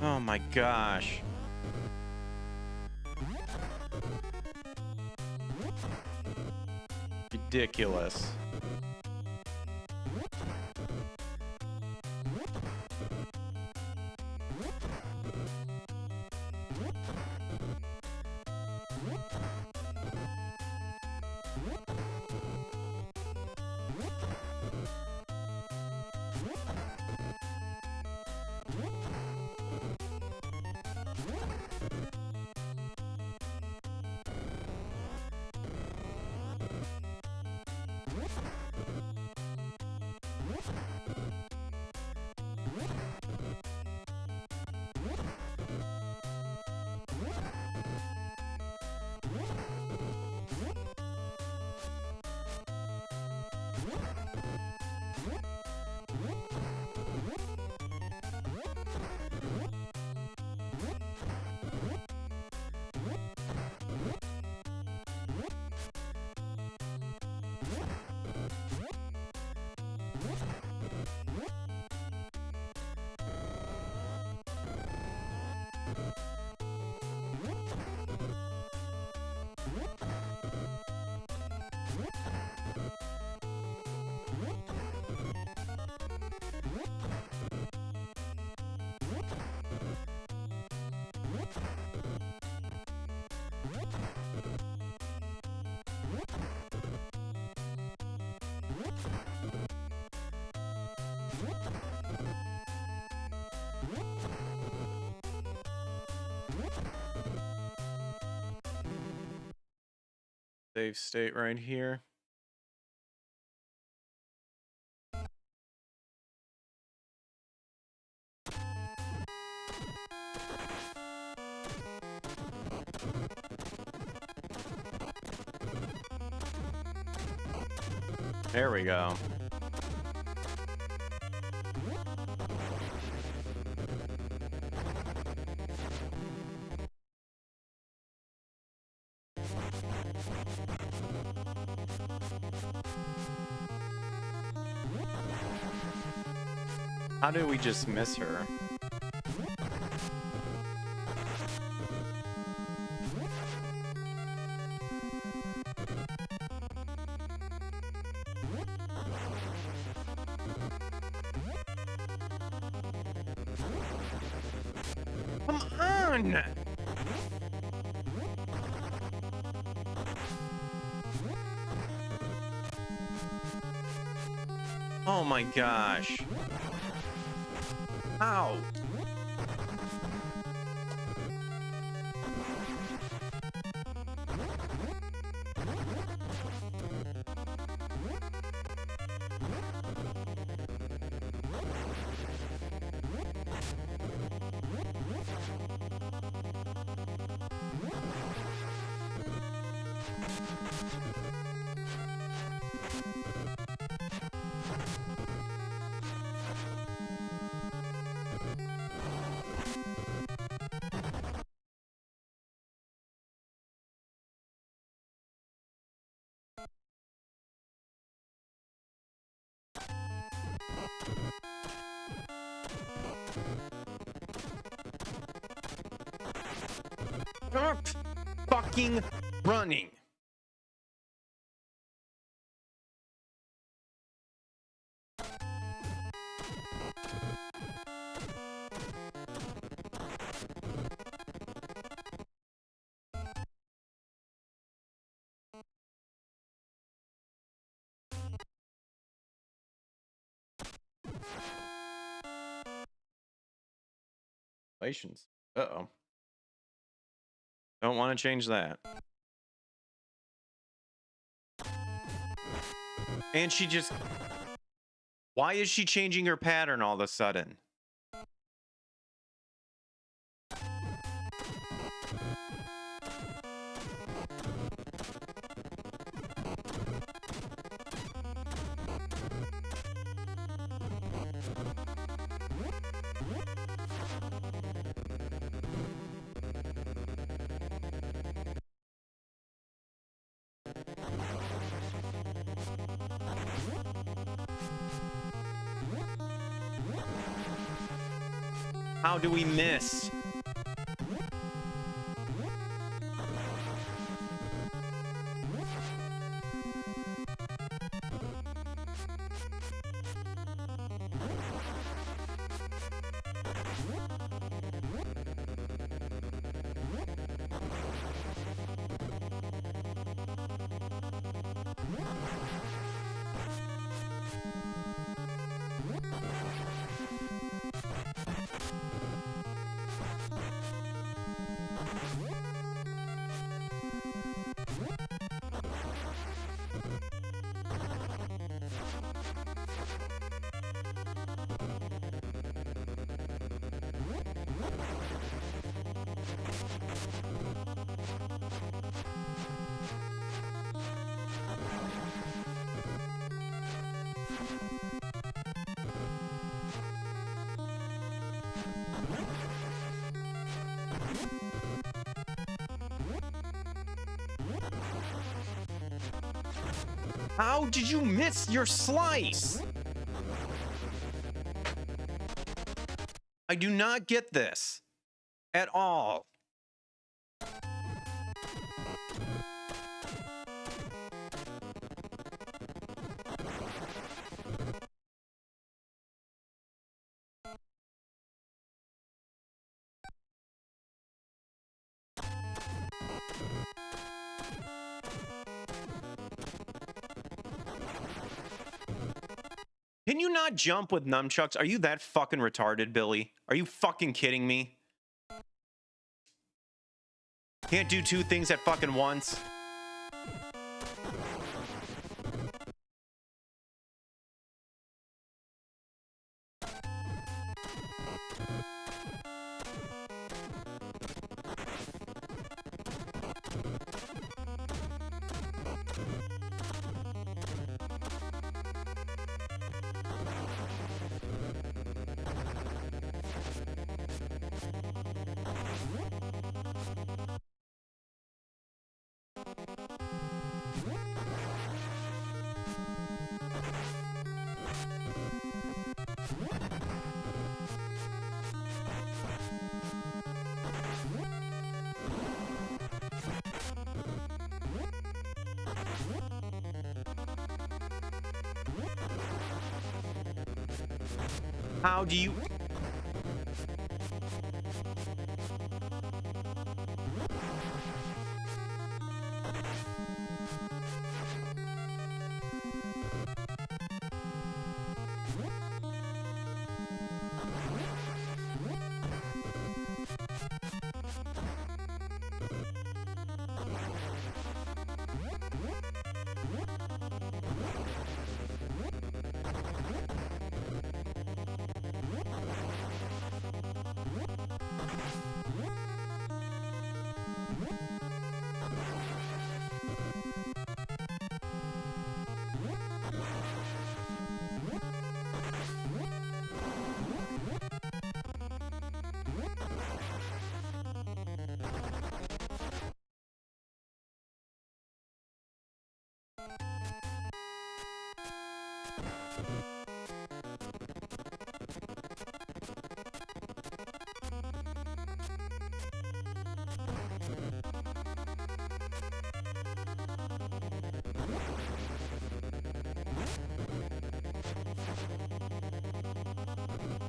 Oh my gosh. Ridiculous. Save state right here. There we go. How did we just miss her? Come on! Oh my gosh. Ow. Stop fucking running. Relations. Uh-oh. Don't want to change that. And she just... Why is she changing her pattern all of a sudden? How do we miss? How did you miss your slice? I do not get this at all. Can you not jump with nunchucks? Are you that fucking retarded, Billy? Are you fucking kidding me? Can't do two things at fucking once. How do you...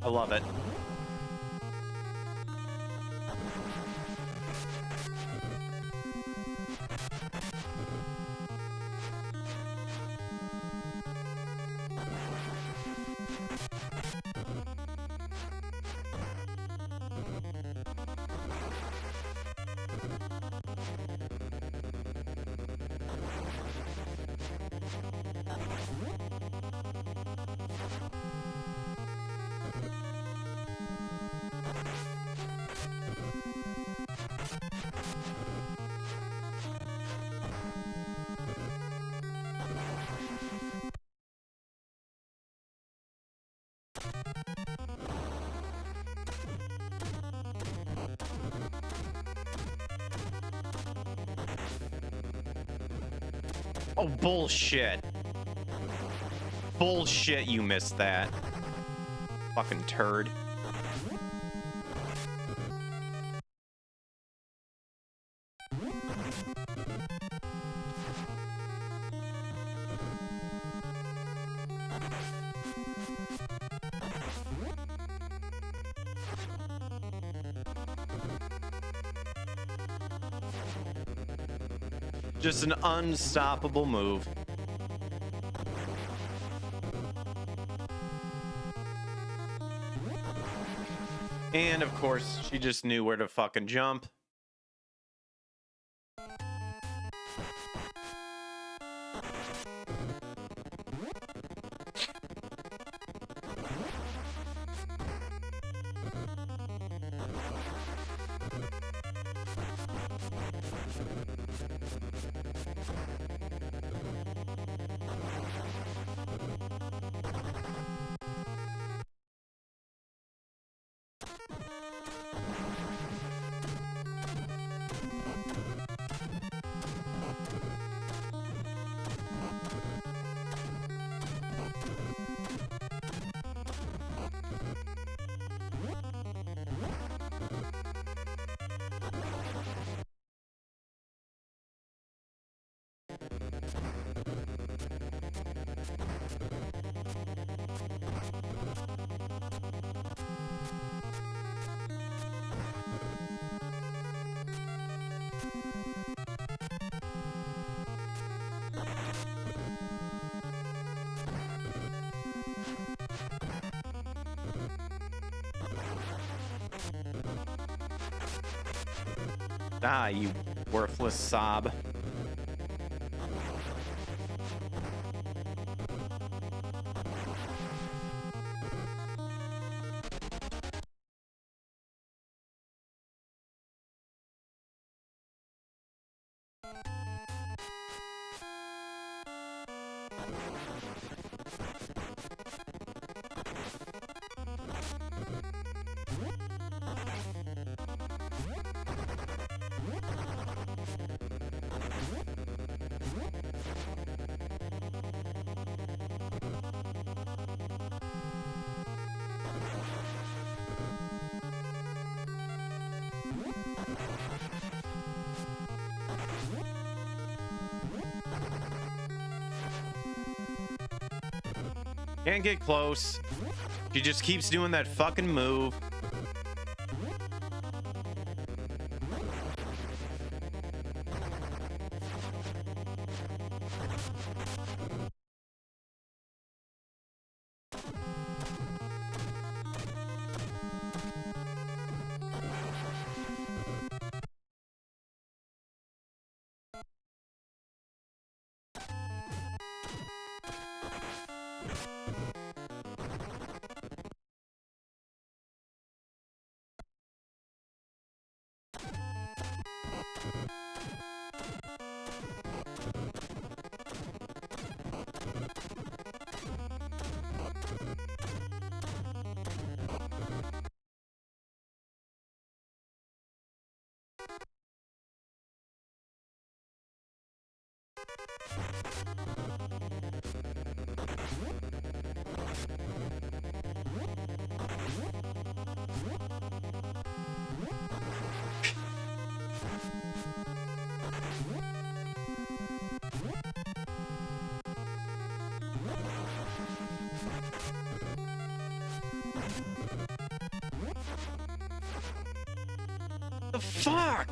I love it. Oh, bullshit. Bullshit, you missed that. Fucking turd. Just an unstoppable move. And of course, she just knew where to fucking jump. Ah, you worthless sob. Can't get close. She just keeps doing that fucking move. The fuck?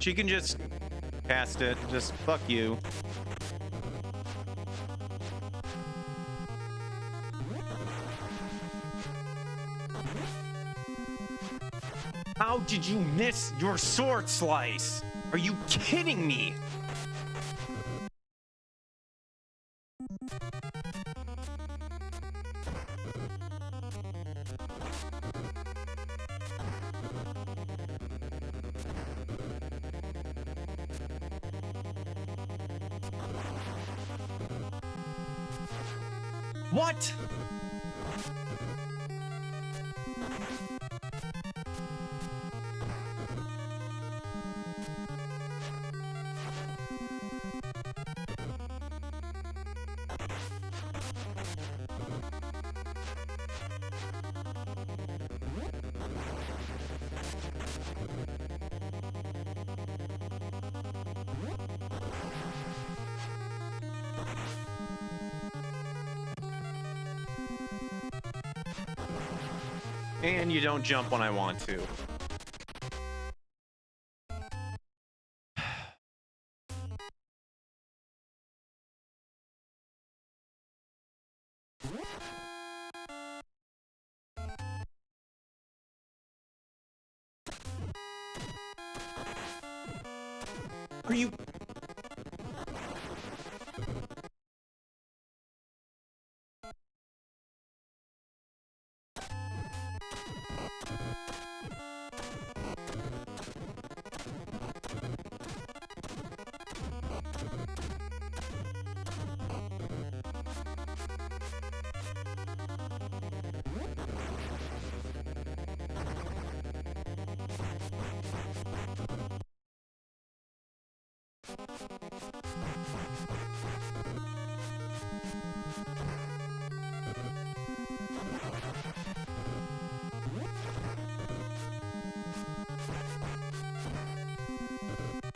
She can just cast it. Just fuck you. How did you miss your sword slice? Are you kidding me? What? And you don't jump when I want to. Are you...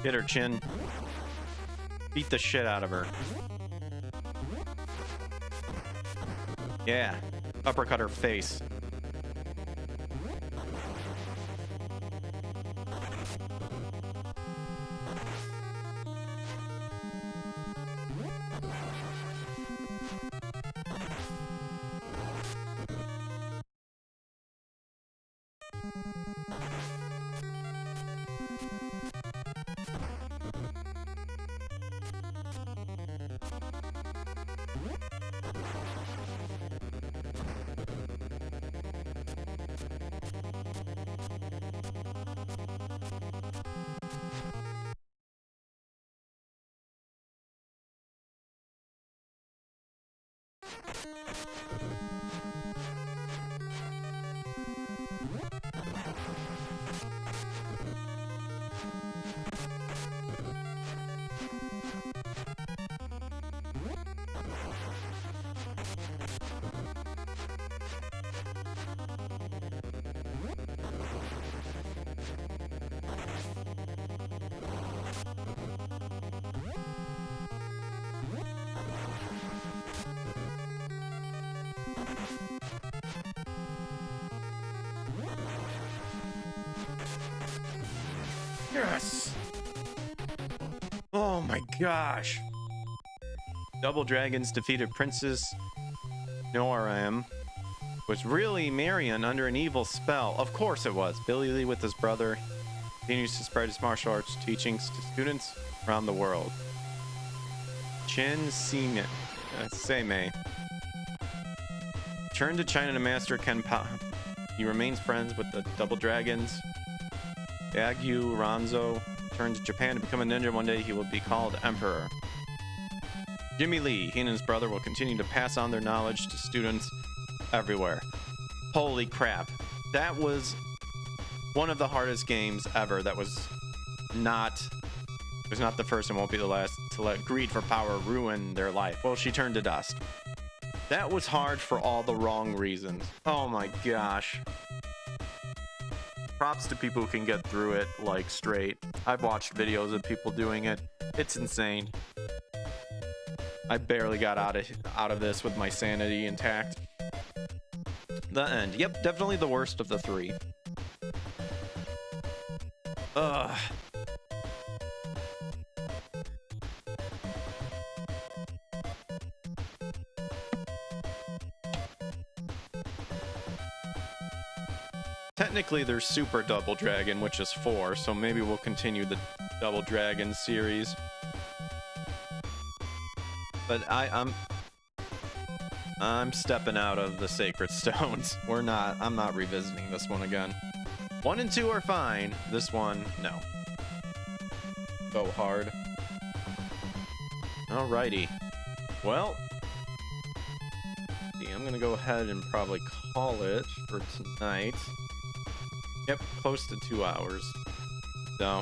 Hit her, Chin. Beat the shit out of her. Yeah. Uppercut her face. Oh my gosh. Double Dragons defeated Princess Nooram, was really Marion under an evil spell. Of course it was. Billy Lee with his brother continues to spread his martial arts teachings to students around the world. Chen Chin, uh, Seimei, turned to China to master Ken Pa. He remains friends with the Double Dragons. Yagyu Ranzo returned to Japan to become a ninja. One day he will be called Emperor Jimmy Lee. He and his brother will continue to pass on their knowledge to students everywhere. Holy crap, that was one of the hardest games ever. That was not it was not the first and won't be the last to let greed for power ruin their life. Well, she turned to dust. That was hard for all the wrong reasons. Oh my gosh. Props to people who can get through it, like, straight. I've watched videos of people doing it. It's insane. I barely got out of out of this with my sanity intact. The end. Yep, definitely the worst of the three. Ugh. Technically, there's Super Double Dragon, which is four, so maybe we'll continue the Double Dragon series. But I, I'm... I'm stepping out of the Sacred Stones. We're not... I'm not revisiting this one again. One and two are fine. This one, no. So hard. Alrighty. Well... I'm gonna go ahead and probably call it for tonight. Yep, close to two hours. So,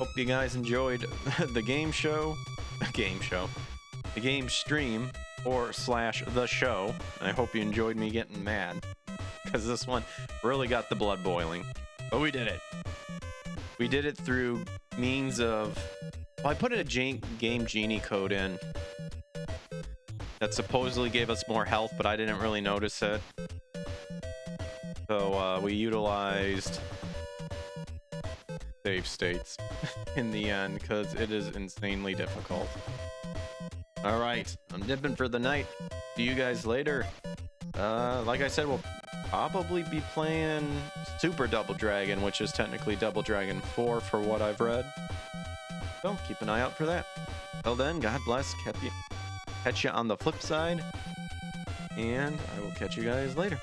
hope you guys enjoyed the game show, game show, the game stream, or slash the show. I hope you enjoyed me getting mad, because this one really got the blood boiling. But we did it. We did it through means of... Well, I put a Game Genie code in that supposedly gave us more health, but I didn't really notice it. So uh, we utilized save states in the end, because it is insanely difficult. All right, I'm dipping for the night. See you guys later. Uh, like I said, we'll probably be playing Super Double Dragon, which is technically Double Dragon four for what I've read. So keep an eye out for that. Till then, God bless. Catch you on the flip side, and I will catch you guys later.